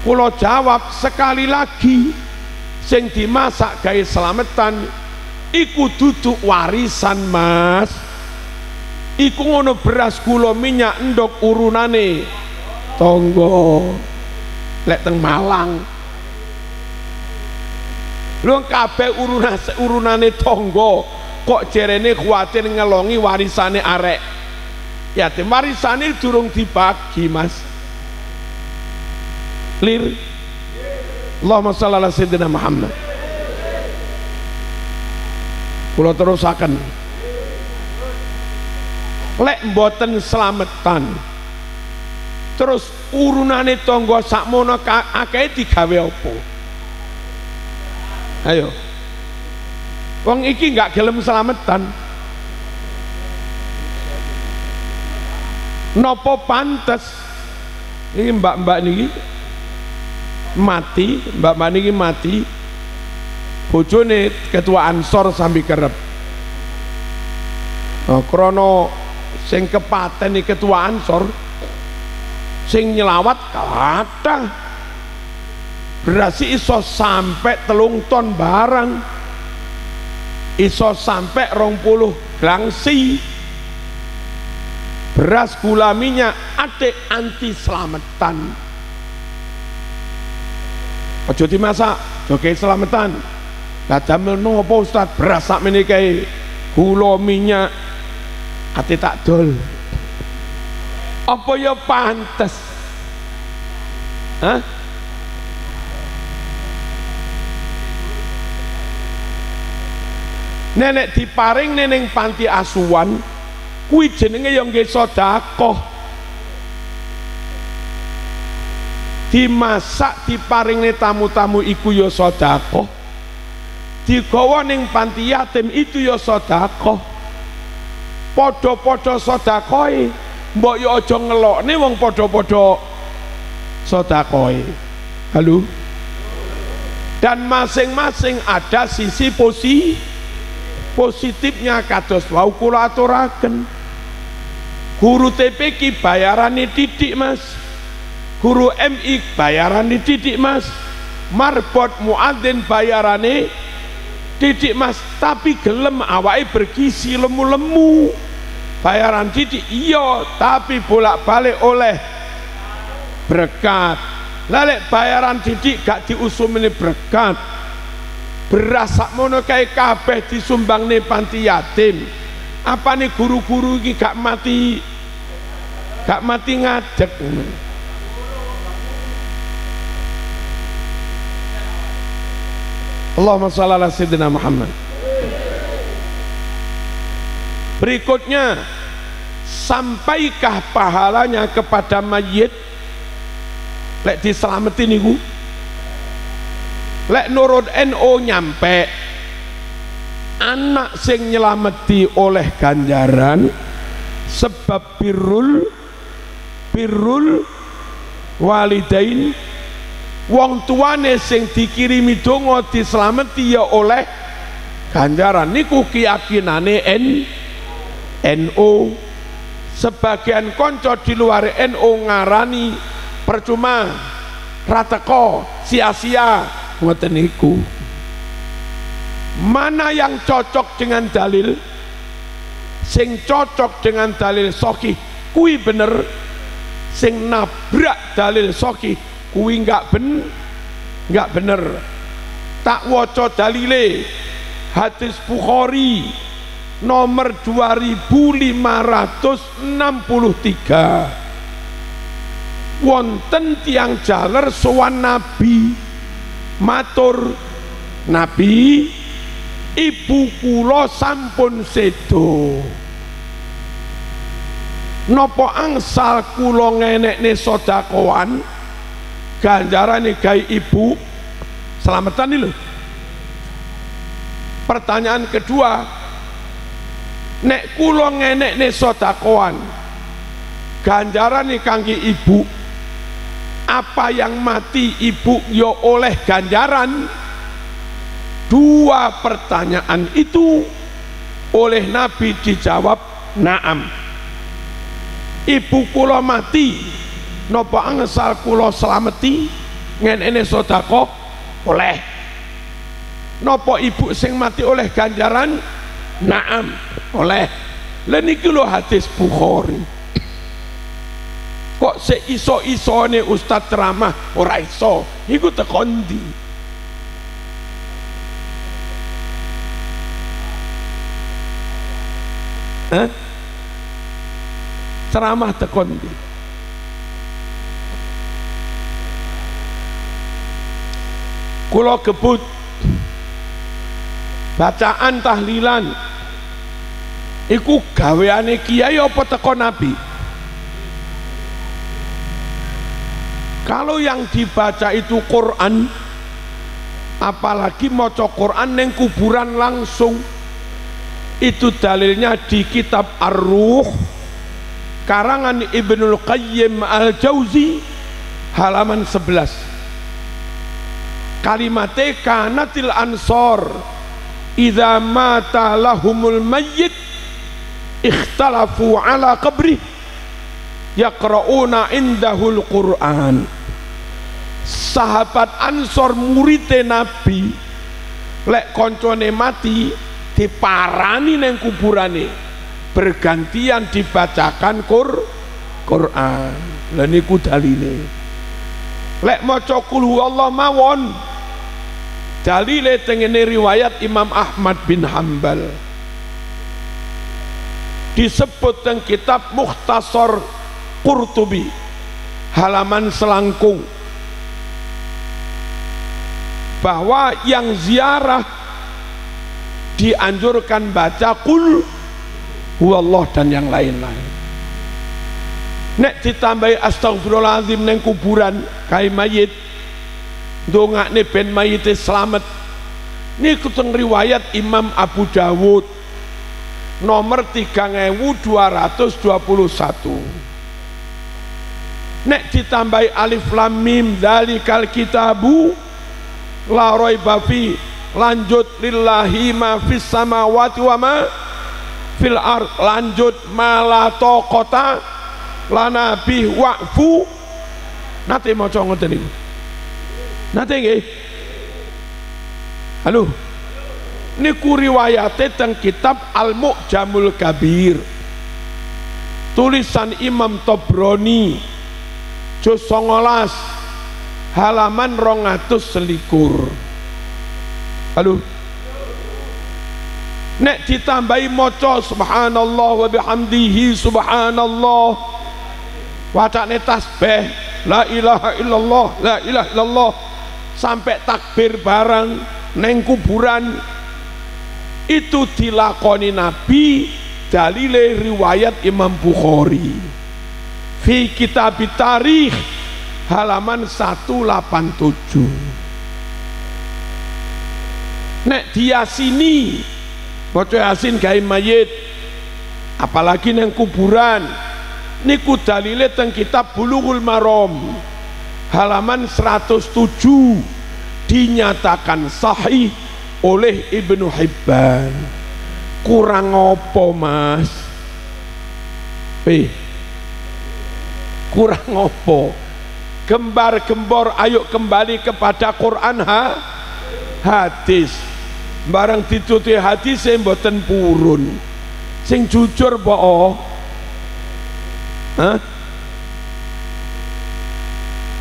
Kula jawab sekali lagi, sing dimasak gawe selamatan iku duduk warisan mas, iku ngono beras gula minyak endok urunane tonggo. Lek teng Malang lu kabeh urunan urunane tonggo, kok jerene khawatir ngelongi warisane arek yatim. Warisane durung dibagi mas, clear? Allahumma shalli ala sayyidina Muhammad. Kula terusaken, lek mboten slametan terus urunane tangga sakmono akeh digawe apa? Ayo, wong iki nggak gelem slametan nopo pantes ini mbak-mbak niki mati, mbak-mbak niki mati, bojone ketua Ansor Sambikerep. Nah, krono sing kepaten iki ketua Ansor sing nyelawat kathah beras iso sampai telung ton barang, iso sampai rong puluh glangsi beras gula minyak. Atik anti selamatan, ojo dimasak joge selamatan. Lah damel nopo Ustaz beras sak menikae gula minyak ati tak dol. Apa ya pantes? Hah? Nenek diparing neneng panti asuhan kuwi jenenge ya nggih sedekah. Dimasak diparingne tamu-tamu iku ya sedekah. Digawa ning panti yatim itu ya sedekah. Padha-padha sedekahe, mbok ya aja ngelokne wong padha-padha sedekahe. Halo. Dan masing-masing ada sisi posi positifnya. Kados wau kula aturaken, guru T P ki bayarane titik mas, guru M I bayarane titik mas, marbot muadzin bayarane didik mas. Tapi gelem awake bergisi lemu-lemu bayaran didik iya, tapi bolak-balik oleh berkat. Lelek bayaran didik gak diusumine berkat, beras sakmono kae kabeh disumbangne panti yatim. Apa nih guru-guru iki gak mati gak mati ngadeg? Allahumma shalli ala sayyidina Muhammad. Berikutnya, sampaikah pahalanya kepada mayit lek diselameti niku? Lek nurut N O nyampe, anak sing nyelameti oleh ganjaran sebab birrul birrul walidain, wong tuane sing dikirimi donga dislameti ya oleh ganjaran. Niku keyakinane N U. Sebagian konco di luar N U ngarani percuma, rateko, sia-sia, ngoten niku. Mana yang cocok dengan dalil? Sing cocok dengan dalil sahih kui bener, sing nabrak dalil sahih kui enggak ben enggak bener. Tak waca dalile hadis Bukhari nomor dua ribu lima ratus enam puluh tiga, wonten tiang jaler sowan Nabi matur, Nabi ibu kula sampun sedo, nopo angsal kula ngenekne sedekahan ganjarane gawe ibu selametan iki lho. Pertanyaan kedua, nek kula ngenekne sedekahan ganjarane kangge ibu, apa yang mati ibu yo oleh ganjaran? Dua pertanyaan itu oleh Nabi dijawab naam. Ibu kula mati, nopo angsal kula slameti ngenekne sedekah? Oleh. Nopo ibu sing mati oleh ganjaran? Naam, oleh. Lha niki lho hadis Bukhari. Kok seiso-isone ustaz ceramah ora iso? Iku teko ndi? Hah? Ceramah teko ndi? Kula gebut bacaan tahlilan iku gaweane kiai apa teko Nabi? Kalau yang dibaca itu Quran, apalagi maca Quran ning kuburan langsung, itu dalilnya di kitab Ar-Ruh karangan Ibnu Qayyim Al-Jauzi halaman sebelas, kalimatnya kanatil ansor idza mata lahumul mayyit ikhtalafu ala qabri yaqrauna indahul Qur'an. Sahabat ansor murite Nabi lek koncone mati diparani neng kuburane bergantian dibacakan Qur Qur'an. Lha niku dalile. Lek maca kul huwallahu mawon dalile tengene riwayat Imam Ahmad bin Hambal, disebut teng kitab Mukhtasar Qurtubi halaman selangkung bahwa yang ziarah dianjurkan baca kul huwallah dan yang lain-lain. Nek ditambahi astagfirullahaladzim neng kuburan kai mayit, dongakne ben mayite selamat. Niku teng riwayat Imam Abu Dawud nomor tiga ribu dua ratus dua puluh satu. Nek ditambahi alif lam mim dzalikal kitabu la raiba fi, lanjut lillahi ma fis samawati wa ma fil ard, lanjut malato kota lanabi wa'fu. Nate maca ngoten niku. Nate nggih. Halo. Niku riwayate teng kitab Al-Mu'jamul Kabir. Tulisan Imam Tobroni juz songolas halaman rong atus selikur. Halo. Nek ditambahi maca subhanallah wa bihamdihi subhanallah, wacane tasbih la ilaha illallah la ilaha illallah sampai takbir bareng neng kuburan, itu dilakoni Nabi dalile riwayat Imam Bukhari fi kitab tarikh halaman seratus delapan puluh tujuh. Nek diasini maca yasin gawe mayit apalagi neng kuburan, niku dalile teng kitab Bulughul Maram halaman seratus tujuh dinyatakan sahih oleh Ibnu Hibban. Kurang opo mas? P. Kurang opo? Gembar-gembor ayo kembali kepada Quran ha? Hadis. Barang dituti hadis sing mboten purun. Sing jujur po. Hah?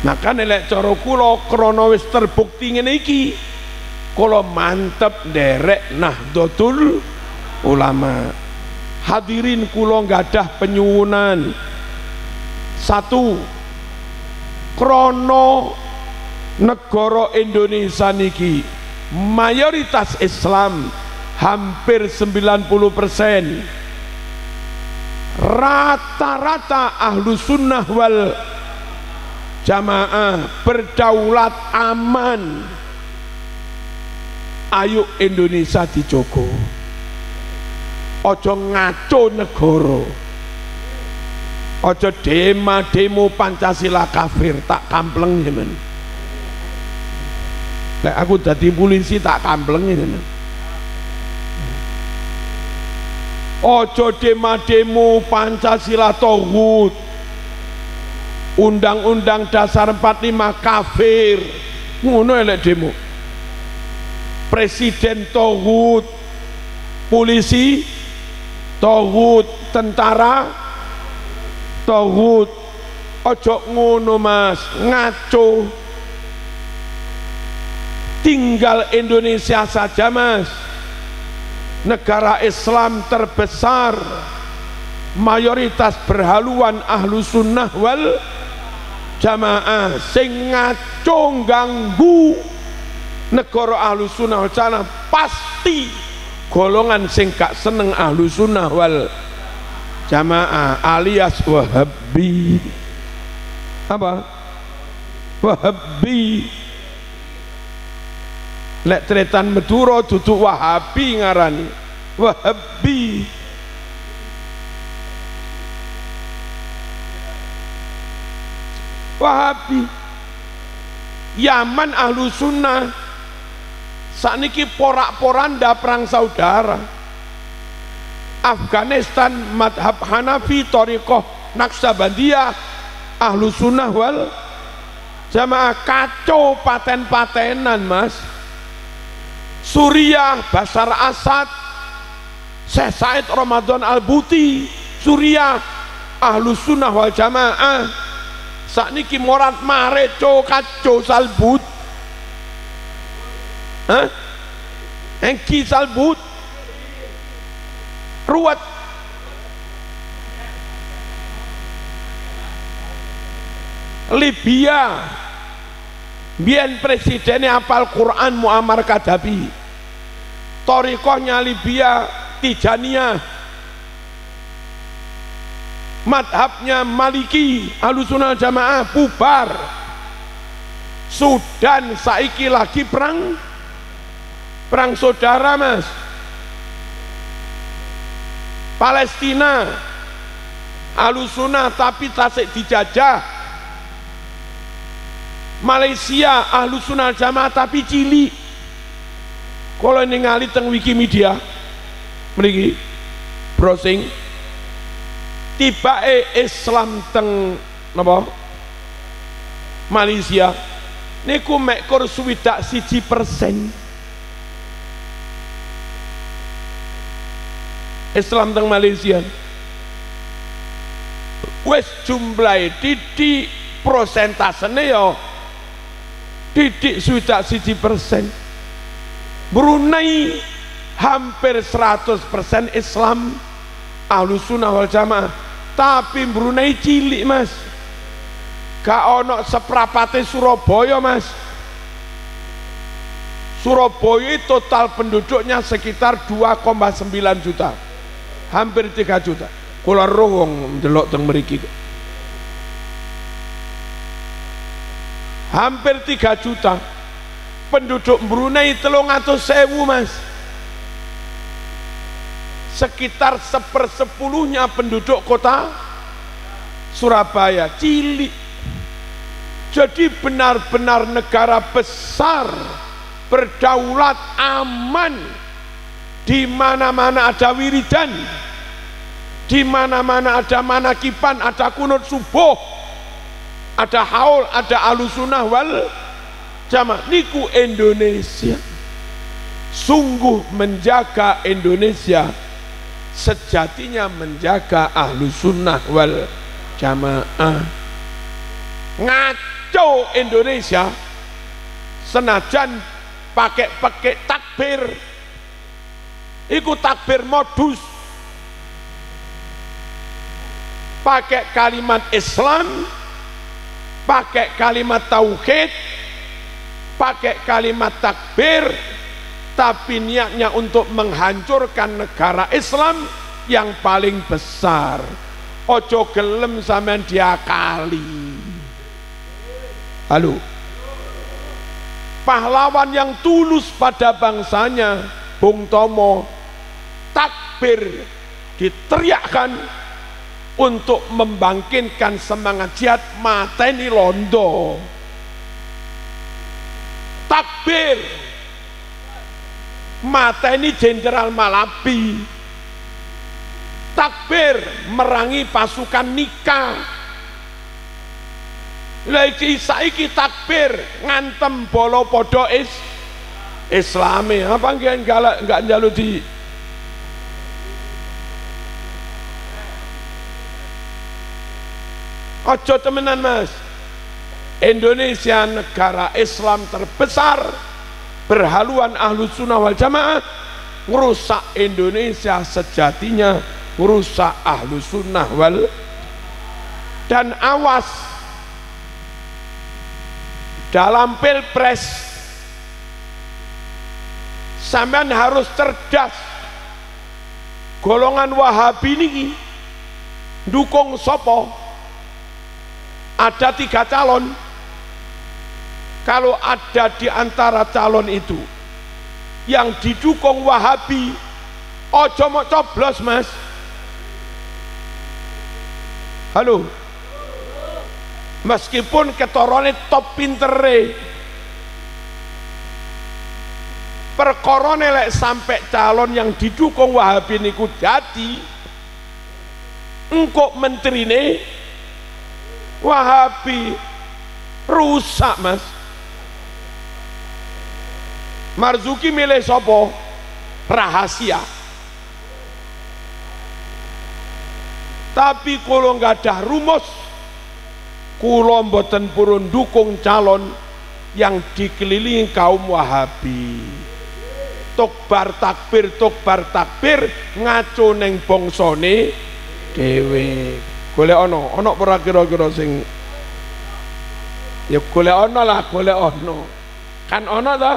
Maka nelek cara kula krana wis terbukti ngene iki. Kula mantep nderek Nahdlatul Ulama. Hadirin kula gadah penyuwunan. Satu, krana negara Indonesia niki mayoritas Islam hampir sembilan puluh persen. Rata-rata ahlu sunnah wal jamaah berdaulat aman. Ayo Indonesia dijogo. Ojo ngaco negara. Ojo dema demo Pancasila kafir, tak kampleng jemen. Lek aku dadi polisi tak kampleng jemen. Ojo dema demo Pancasila tauhid. Undang-undang dasar empat puluh lima kafir. Ngono elek demo. Presiden tauhid, polisi tauhid, tentara tauhid. Ojo ngono mas, ngaco. Tinggal Indonesia saja mas, negara Islam terbesar, mayoritas berhaluan ahlu sunnah wal jamaah. Sing ngaco ganggu negara ahlu sunnah wal jamaah pasti golongan sing gak seneng ahlu sunnah wal jamaah alias wahabi. Apa? Wahabi. Lek tretan Madura duduk wahabi ngarani. Wahabi. Wahabi. Yaman ahlu sunnah. Sakniki porak-poranda perang saudara. Afghanistan madhab Hanafi, thariqah Naqsabandiyah, ahlu sunnah wal jamaah. Kacau paten-patenan mas. Suriah Bashar Asad, Syekh Said Ramadan Al-Buti, Suriah ahlu sunnah wal jamaah. Sakniki morat maret co kacau salbut, hah? Engki salbut, ruwet. Libya, biyen presidennya apal Quran Muammar Kadafi, thariqahnya Libya Tijaniyah. Madhabnya Maliki, Ahlussunnah Jamaah bubar. Sudan saiki lagi perang, perang saudara mas. Palestina, Ahlussunnah tapi tasik dijajah. Malaysia, Ahlussunnah Jamaah tapi cilik. Kalau ningali teng Wikimedia, mriki browsing. Tibae Islam teng napa Malaysia niku mekor swidak siji persen. Islam teng Malaysia wis jumlahe titik prosentasene ya titik swidak siji persen. Brunei hampir seratus persen Islam ahlu sunnah wal jamaah. Tapi Brunei cilik mas, gak ono seprapate Surabaya mas. Surabaya total penduduknya sekitar dua koma sembilan juta, hampir tiga juta. Kula rohong delok teng mriki, hampir tiga juta penduduk Brunei. Telung atus sewu mas, sekitar sepersepuluhnya penduduk kota Surabaya. Cilik Jadi benar-benar negara besar, berdaulat, aman, di mana-mana ada wiridan, di mana-mana ada manakipan, ada kunut subuh, ada haul, ada alusunah wal jamaah. Niku Indonesia. Sungguh menjaga Indonesia, sejatinya menjaga ahlussunnah wal jamaah. Ngaco Indonesia, senajan pakai-pakai takbir, ikut takbir modus, pakai kalimat Islam, pakai kalimat tauhid, pakai kalimat takbir, tapi niatnya untuk menghancurkan negara Islam yang paling besar. Ojo gelem sampean diakali. Halo, pahlawan yang tulus pada bangsanya, Bung Tomo, takbir diteriakkan untuk membangkitkan semangat jihad, mateni londo. Takbir mateni Jenderal Malabi. Takbir merangi pasukan nikah. Lagi saiki takbir ngantem bolo podo is Islami. Apa enggak galak enggak njaluk di ojo temenan Mas. Indonesia negara Islam terbesar, berhaluan ahlus sunnah wal jamaah. Merusak Indonesia sejatinya, merusak ahlus sunnah wal. Dan awas, dalam pilpres sampean harus cerdas. Golongan Wahabi niki dukung sopo? Ada tiga calon. Kalau ada di antara calon itu yang didukung Wahabi, ojo mau coblos Mas. Halo, meskipun ketorone top pintere, perkorone lek sampai calon yang didukung Wahabi niku jadi, engkok menterine Wahabi, rusak Mas. Marzuki milih sopo? Rahasia. Tapi kalau nggak ada rumus, kulo mboten purun dukung calon yang dikelilingi kaum Wahabi. Tokbar takbir, tokbar takbir, ngaco neng bongsone dewe. Golek ono, ono ora kira-kira sing ya golek ono lah, golek ono. Kan ono ta?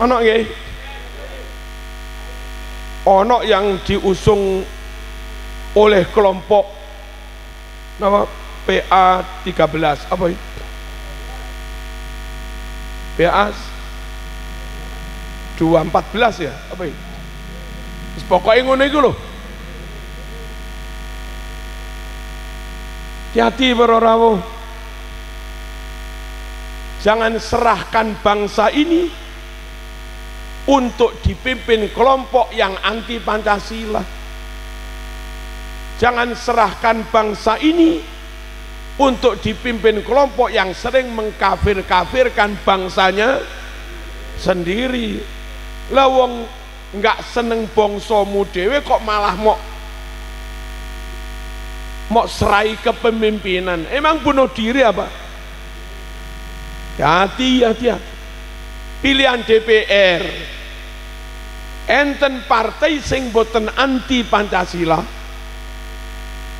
Ono nggih, ono yang diusung oleh kelompok nama P A tiga belas apa itu? P A dua ratus empat belas ya apa itu? Pokoknya ngono iku lho. Hati-hati para rawuh. Jangan serahkan bangsa ini untuk dipimpin kelompok yang anti Pancasila. Jangan serahkan bangsa ini untuk dipimpin kelompok yang sering mengkafir-kafirkan bangsanya sendiri. Lah wong nggak seneng bangsamu dhewe kok malah mau mau serai kepemimpinan. Emang bunuh diri apa? Hati, hati, hati. Pilihan D P R enten partai sing boten anti Pancasila,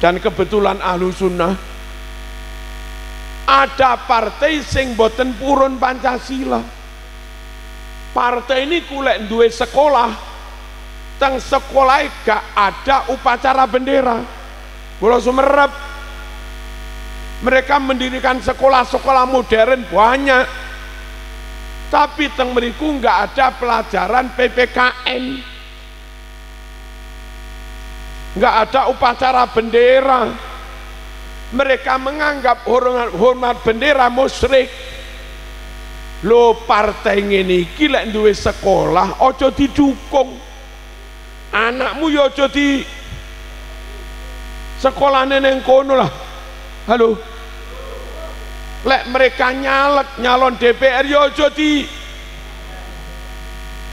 dan kebetulan ahlus sunnah. Ada partai sing boten purun Pancasila. Partai ini kulek duwe sekolah, teng sekolah gak ada upacara bendera. Pulau Sumerep mereka mendirikan sekolah-sekolah modern banyak, tapi teng mriku nggak ada pelajaran P P K N, nggak ada upacara bendera, Mereka menganggap hormat bendera musyrik. Lo partai ngene iki lek duwe sekolah ojo didukung, anakmu ya ojo di sekolahne ning kono lah. Halo, lek mereka nyalek nyalon D P R ya ojo di,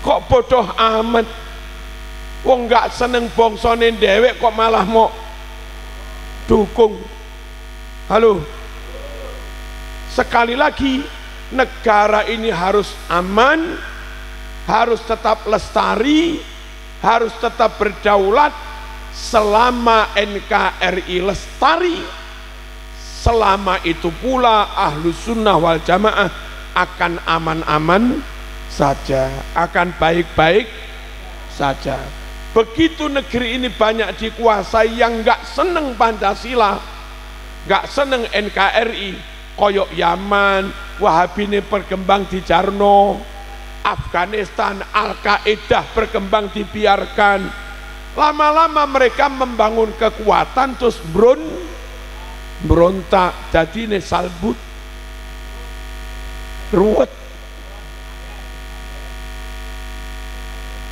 kok bodoh amat, wong gak seneng bongsone dhewek kok malah mau dukung. Halo, sekali lagi negara ini harus aman, harus tetap lestari, harus tetap berdaulat selama N K R I lestari. Selama itu pula Ahlus Sunnah wal Jamaah akan aman-aman saja, akan baik-baik saja. Begitu negeri ini banyak dikuasai yang nggak seneng Pancasila, nggak seneng N K R I, koyok Yaman, Wahabine berkembang di Jarno, Afghanistan, Al-Qaeda berkembang dibiarkan. Lama-lama mereka membangun kekuatan terus bron, berontak, jadi ini salbut, ruwet.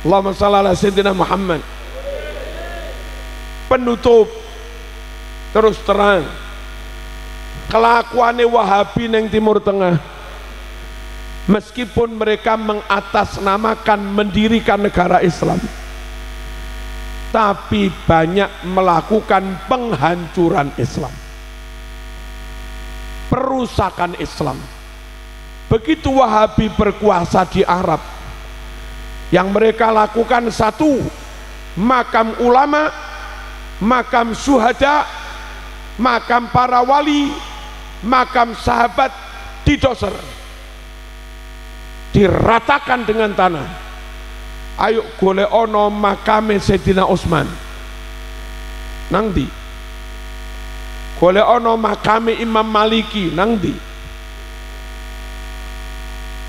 Allahumma shalli ala Sayyidina Muhammad. Penutup, terus terang kelakuannya Wahabi neng Timur Tengah, meskipun mereka mengatasnamakan mendirikan negara Islam, tapi banyak melakukan penghancuran Islam, perusakan Islam. Begitu Wahabi berkuasa di Arab, yang mereka lakukan satu, makam ulama, makam syuhada, makam para wali, makam sahabat didoser, diratakan dengan tanah. Ayo golek ono makame Sayyidina Utsman nang ndi, golek ono makame Imam Maliki nang ndi,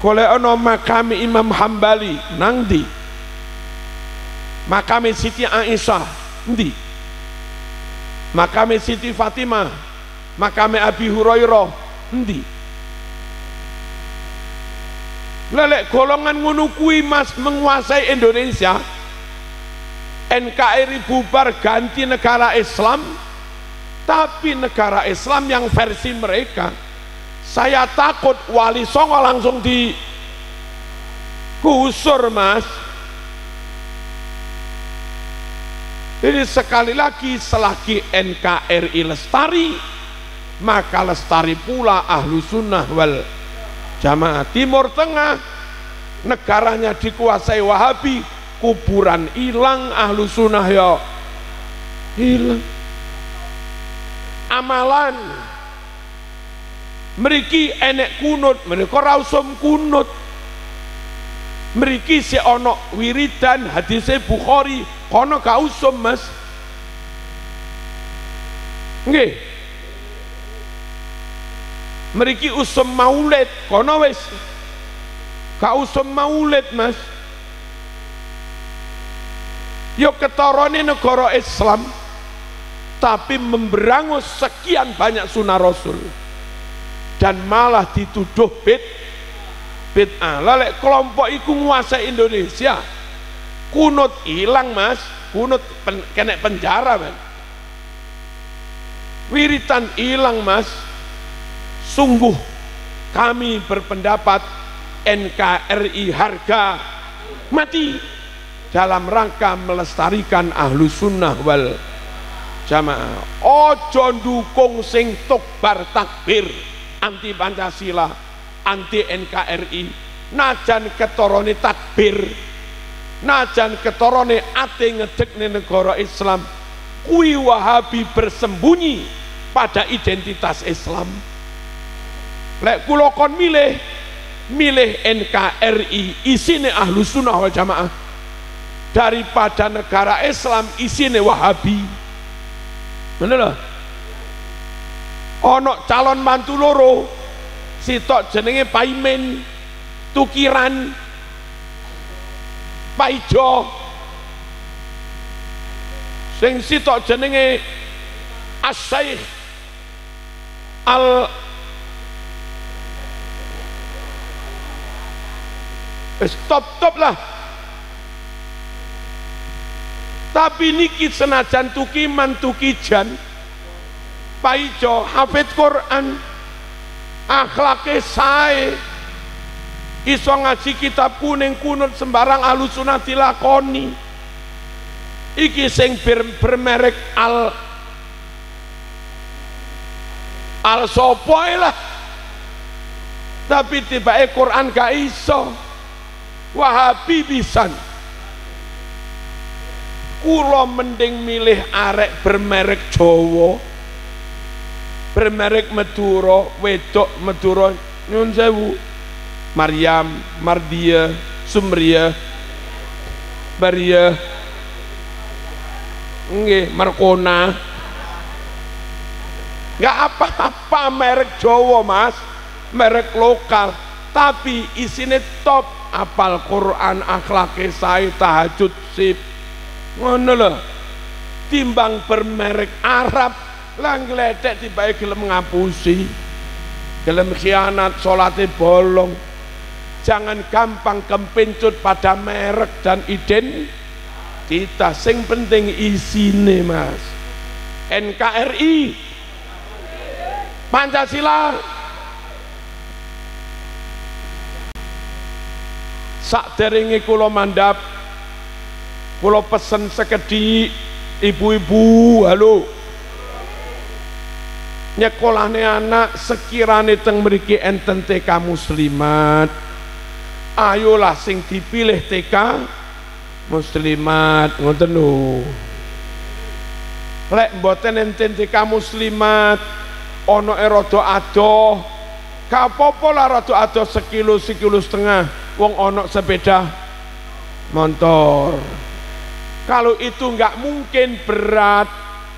golek ono makame Imam Hambali nang ndi, makame Siti Aisyah ndi, makame Siti Fatimah, makame Abi Hurairah endi? Lelek golongan ngono kuwi mas menguasai Indonesia. N K R I bubar ganti negara Islam, tapi negara Islam yang versi mereka. Saya takut Wali Songo langsung digusur mas. Jadi sekali lagi, selagi N K R I lestari, maka lestari pula Ahlus Sunnah wal Jamaah. Timur Tengah negaranya dikuasai Wahabi, kuburan hilang, Ahlus Sunnah ya hilang. Amalan meriki enek kunut, mereka rausum kunut, meriki si onok wiridan hadise Bukhari kono gak usum mas. Nggih, meriki usum maulid kono wis gak usum maulid mas. Yo ketorone negara Islam tapi memberangus sekian banyak sunnah rasul dan malah dituduh bid bid'ah. Lelek kelompok iku nguasai Indonesia, kunut hilang mas, kunut pen, kena penjara man. Wiritan hilang mas. Sungguh kami berpendapat N K R I harga mati dalam rangka melestarikan Ahlus Sunnah wal Jamaah. Ojo dukung sing tukbar takbir anti Pancasila, anti N K R I, najan ketorone takbir, najan ketorone ate ngedekne negara Islam. Kui Wahabi bersembunyi pada identitas Islam. Lek kula kon milih, milih N K R I isine Ahlus Sunnah wal Jamaah daripada negara Islam isine Wahabi. Bener lho. Ana calon mantu loro, sitok jenenge Paimin, tukiran Pak Ijo, sing sitok jenenge Asyaikh al stop stop lah. Tapi niki senajan tuki mantuki jan paico hafid Quran, akhlake sae, iso ngaji kitab kuning kunut sembarang, alusunah dilakoni. Iki sing bermerek al al sopoi lah, tapi tiba-tiba Quran gak iso. Wahabi pisan. Kula mending milih arek bermerek Jawa, bermerek Madura, wedok Madura, nyun sewu, Maryam, Mardia, Sumria, Baria, nggih, Markona. Enggak apa-apa merek Jawa, Mas, merek lokal, tapi isine top. Apal Quran, akhlake sae, tahajud sip, ngono lho. Timbang bermerek Arab lang gledek tibae gelem ngapusi, gelem khianat, salate bolong. Jangan gampang kempencut pada merek dan identitas, sing penting isine, Mas. N K R I, Pancasila, sakderenge kula mandhap, kula pesen sekedhik, ibu-ibu, halo, nyekolahne anak sekirane teng mriki enten T K Muslimat, ayolah sing dipilih T K Muslimat, ngoten lho. Lek mboten enten T K Muslimat, ana rada adoh, kapapa lah rada adoh sekilo sekilo setengah. Wong onok sepeda motor. Kalau itu nggak mungkin berat,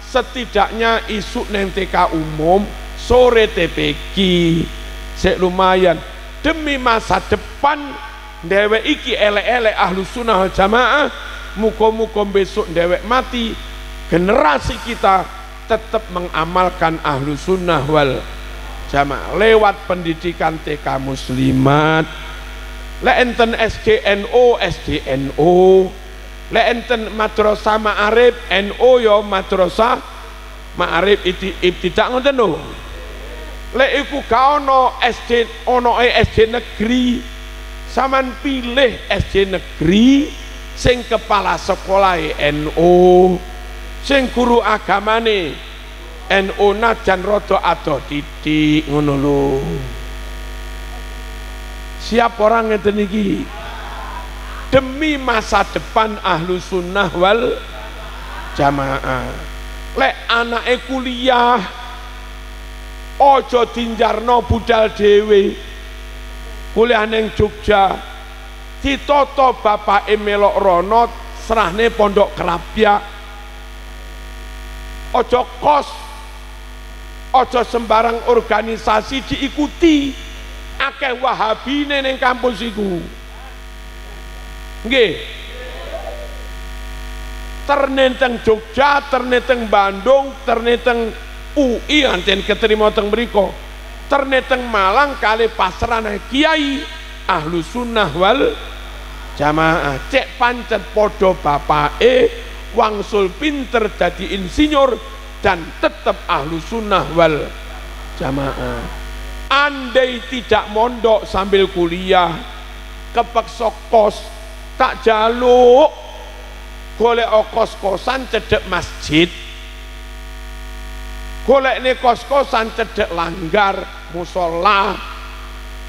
setidaknya isu neng T K umum sore T P Q sek lumayan demi masa depan dewek iki elek-elek ahlu sunnah jamaah. Muka-muka besok dewek mati, generasi kita tetap mengamalkan ahlu sunnah wal jamaah lewat pendidikan T K Muslimat. Lek enten S D N O, S D N O, lek enten madrasah ma'arif, N O ya madrasah ma'arif ibtidak ngoten lho. Lek iku gak ono S D, ono S D negeri, sampean pilih S D negeri sing kepala sekolahe N O, sing guru agamane N O, najan rada adoh titik ngono lho. Siap orang ngeten iki demi masa depan ahlu sunnah wal jamaah. Lek anake kuliah ojo dinjarno budal dhewe, kuliah neng Jogja ditoto bapake melok rono serahne pondok Krapyak, ojo kos, ojo sembarang organisasi diikuti. Akeh wahabine ning kampus iku. Nggih. Terne teng Jogja, terne teng Bandung, terne teng U I anten keterima teng mriko. Terne teng Malang kali pasaran kiai ahlu sunnah wal jamaah. Cek pancet podo bapake wangsul pinter dadi insinyur dan tetap ahlu sunnah wal jamaah. Andai tidak mondok sambil kuliah, kepeksa kos, tak jaluk golek kos-kosan cedek masjid, golek ne kos-kosan cedek langgar musola,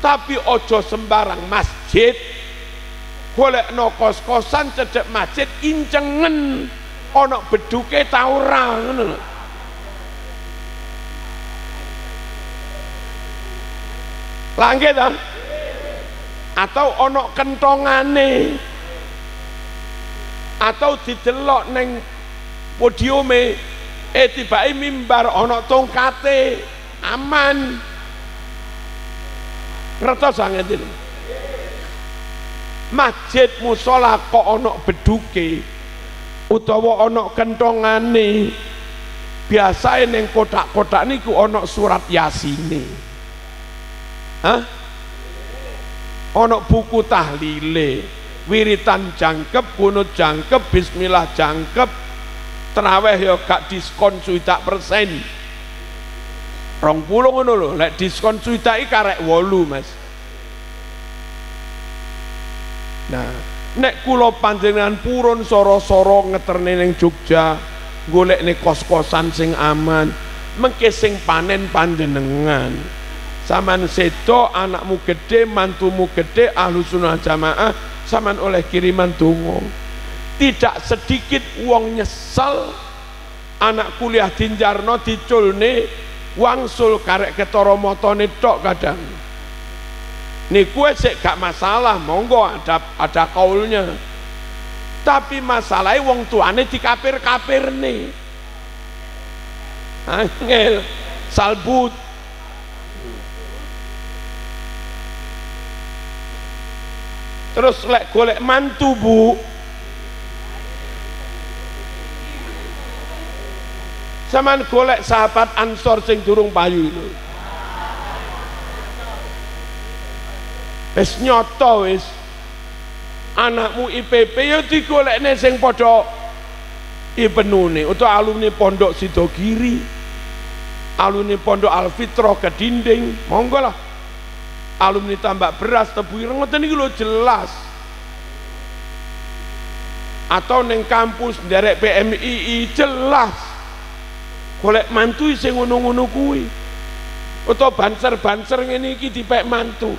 tapi ojo sembarang masjid, golek no kos-kosan cedek masjid incengen ono beduke taura. Langge ta? Atau onok kentongane, atau didelok neng podiume, eh tiba-tiba mimbar onok tongkate, aman. Ngertos sanget itu. Masjid musola kok onok beduke, utawa onok kentongane, biasain yang kotak-kotak niku onok surat Yasine, hah? Onok buku tahlile, wiritan jangkep, kunut jangkep, bismillah jangkep, teraweh yo gak diskon suitak persen, rong puluh ngono lho, lek diskon suitai karek wolu mas. Nah. Nek kulo panjenengan purun soro-soro ngeterne ning Jogja golek nih kos-kosan sing aman mengke sing panen panjenengan saman sedo anakmu gede mantumu gede Ahlus Sunnah Jamaah saman oleh kiriman donga tidak sedikit uang nyesal anak kuliah dinjarno diculne wangsul karek ketara motone tok kadang nih kue sik gak masalah, monggo ada ada kaulnya. Tapi masalahnya wong tuane dikapir-kapir nih. Angel salbut. Terus lek golek mantu, Bu. Saman golek sahabat Ansor sing durung payu lho. Wis nyoto wis anakmu I P P ya digolekne sing padha ipenune utawa alumni pondok Sidogiri alumni pondok Al-Fitrah Kedinding monggo lah alumni Tambak Beras Tebu Ireng ngoten iki lho jelas atau ning kampus nderek P M I I jelas golek mantu sing ngono-ngono kuwi utawa banser-banser ngene iki dipek mantu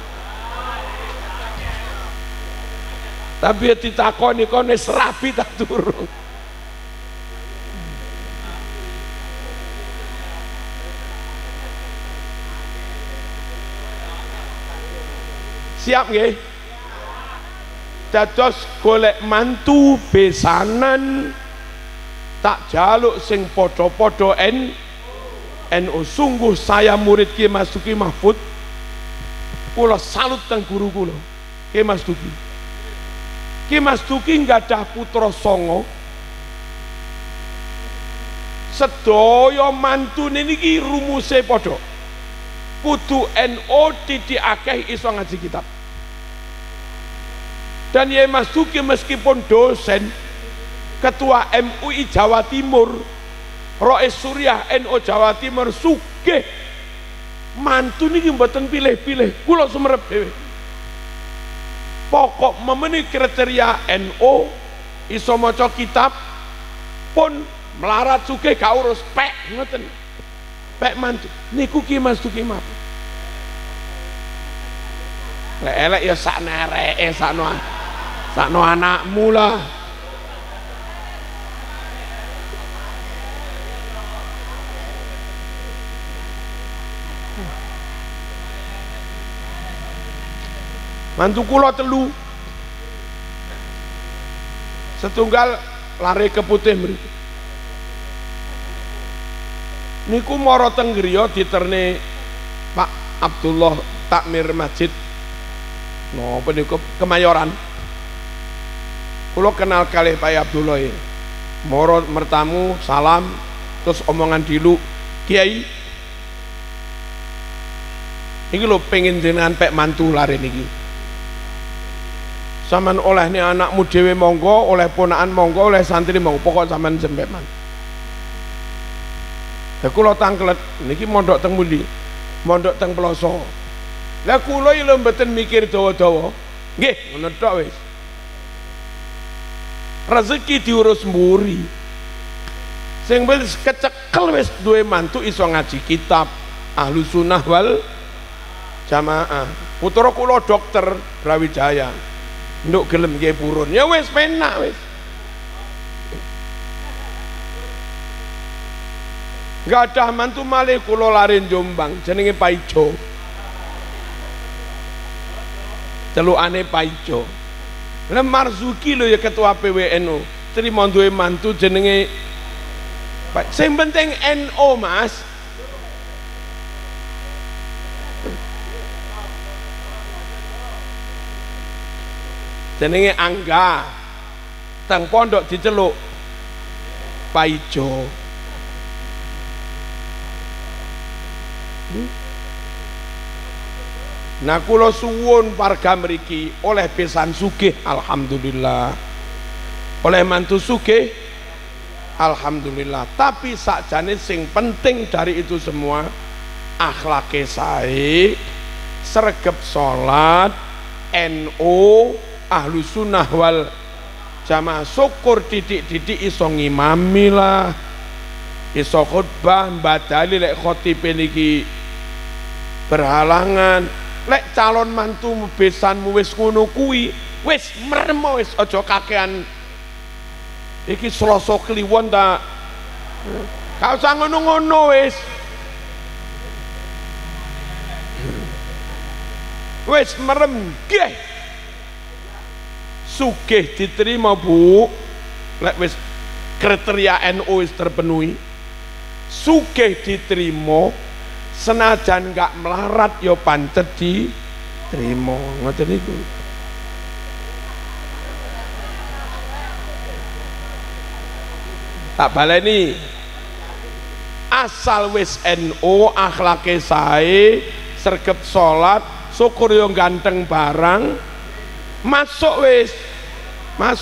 tapi ditakoni kone serapi tak turun siap nggih dados golek mantu besanan tak jaluk sing podo-podo en N U sungguh saya murid Ki Mastuki Mahfud kula salut teng guru kula Ki Mastuki Ki Mastuki nggadah putra songo sedaya mantune niki rumuse padha kudu N U titik akeh iso ngaji kitab dan Ki Mastuki meskipun dosen ketua M U I Jawa Timur R O I S Suriah N U Jawa Timur sugih mantu niki mboten pilih-pilih kula sumerep dhewe pokok memenuhi kriteria N U iso maca kitab pun melarat sugih gak urus pek ngoten pek mantu niku Ki Mastuki map lek elek ya sak nereke sakno sakno anakmu lah mantu kula telu setunggal lari ke putih mriki niku mara teng griya diterne Pak Abdullah takmir masjid napa niku Kemayoran kula kenal kalih Pak Abdullah ya mara mertamu salam terus omongan dilu kiai iki lho pengin jenengan pek mantu lari niki saman oleh ini anakmu dewe monggo, oleh ponaan monggo, oleh santri monggo, pokok saman jempeman. Aku lo tangklet, niki mondok teng muli, mondok teng peloso. Laku lo ilom beten mikir doa-doa, gih, menedok wes. Rezeki diurus muri, sing wes kecekel wes dua mantu iso ngaji kitab Ahlus Sunnah wal Jamaah. Putra kulo dokter Brawijaya. Nduk gelem nggih purun ya wis penak wis gadah mantu malih kula lari Jombang jenenge Pak Ijo celukane Pak Ijo lha Marzuki lho ya ketua P W N U trimo duwe mantu jenenge Pak sing penting N O Mas jenenge Angga teng pondok diceluk Pak Ijo Nah kula suwun warga mriki oleh besan sugih alhamdulillah, oleh mantu sugih alhamdulillah, tapi sakjane sing penting dari itu semua akhlake sae, sregep salat, N U Ahlus Sunnah wal Jamaah, syukur didik-didik iso ngimami lah, iso khutbah mbadali lek khotibe niki berhalangan. Lek calon mantumu besanmu wis ngono kuwi wis mermo, wis aja kakean iki Selasa kliwon ta, gak usah ngono-ngono wis wis merem nggih sugih diterima Bu lek wis kriteria N U wis terpenuhi, sugih diterima senajan gak melarat yo pancet di terima ngoten niku. Tak baleni asal wis N U akhlake sae, sregep salat, syukur yo ganteng barang masuk wis.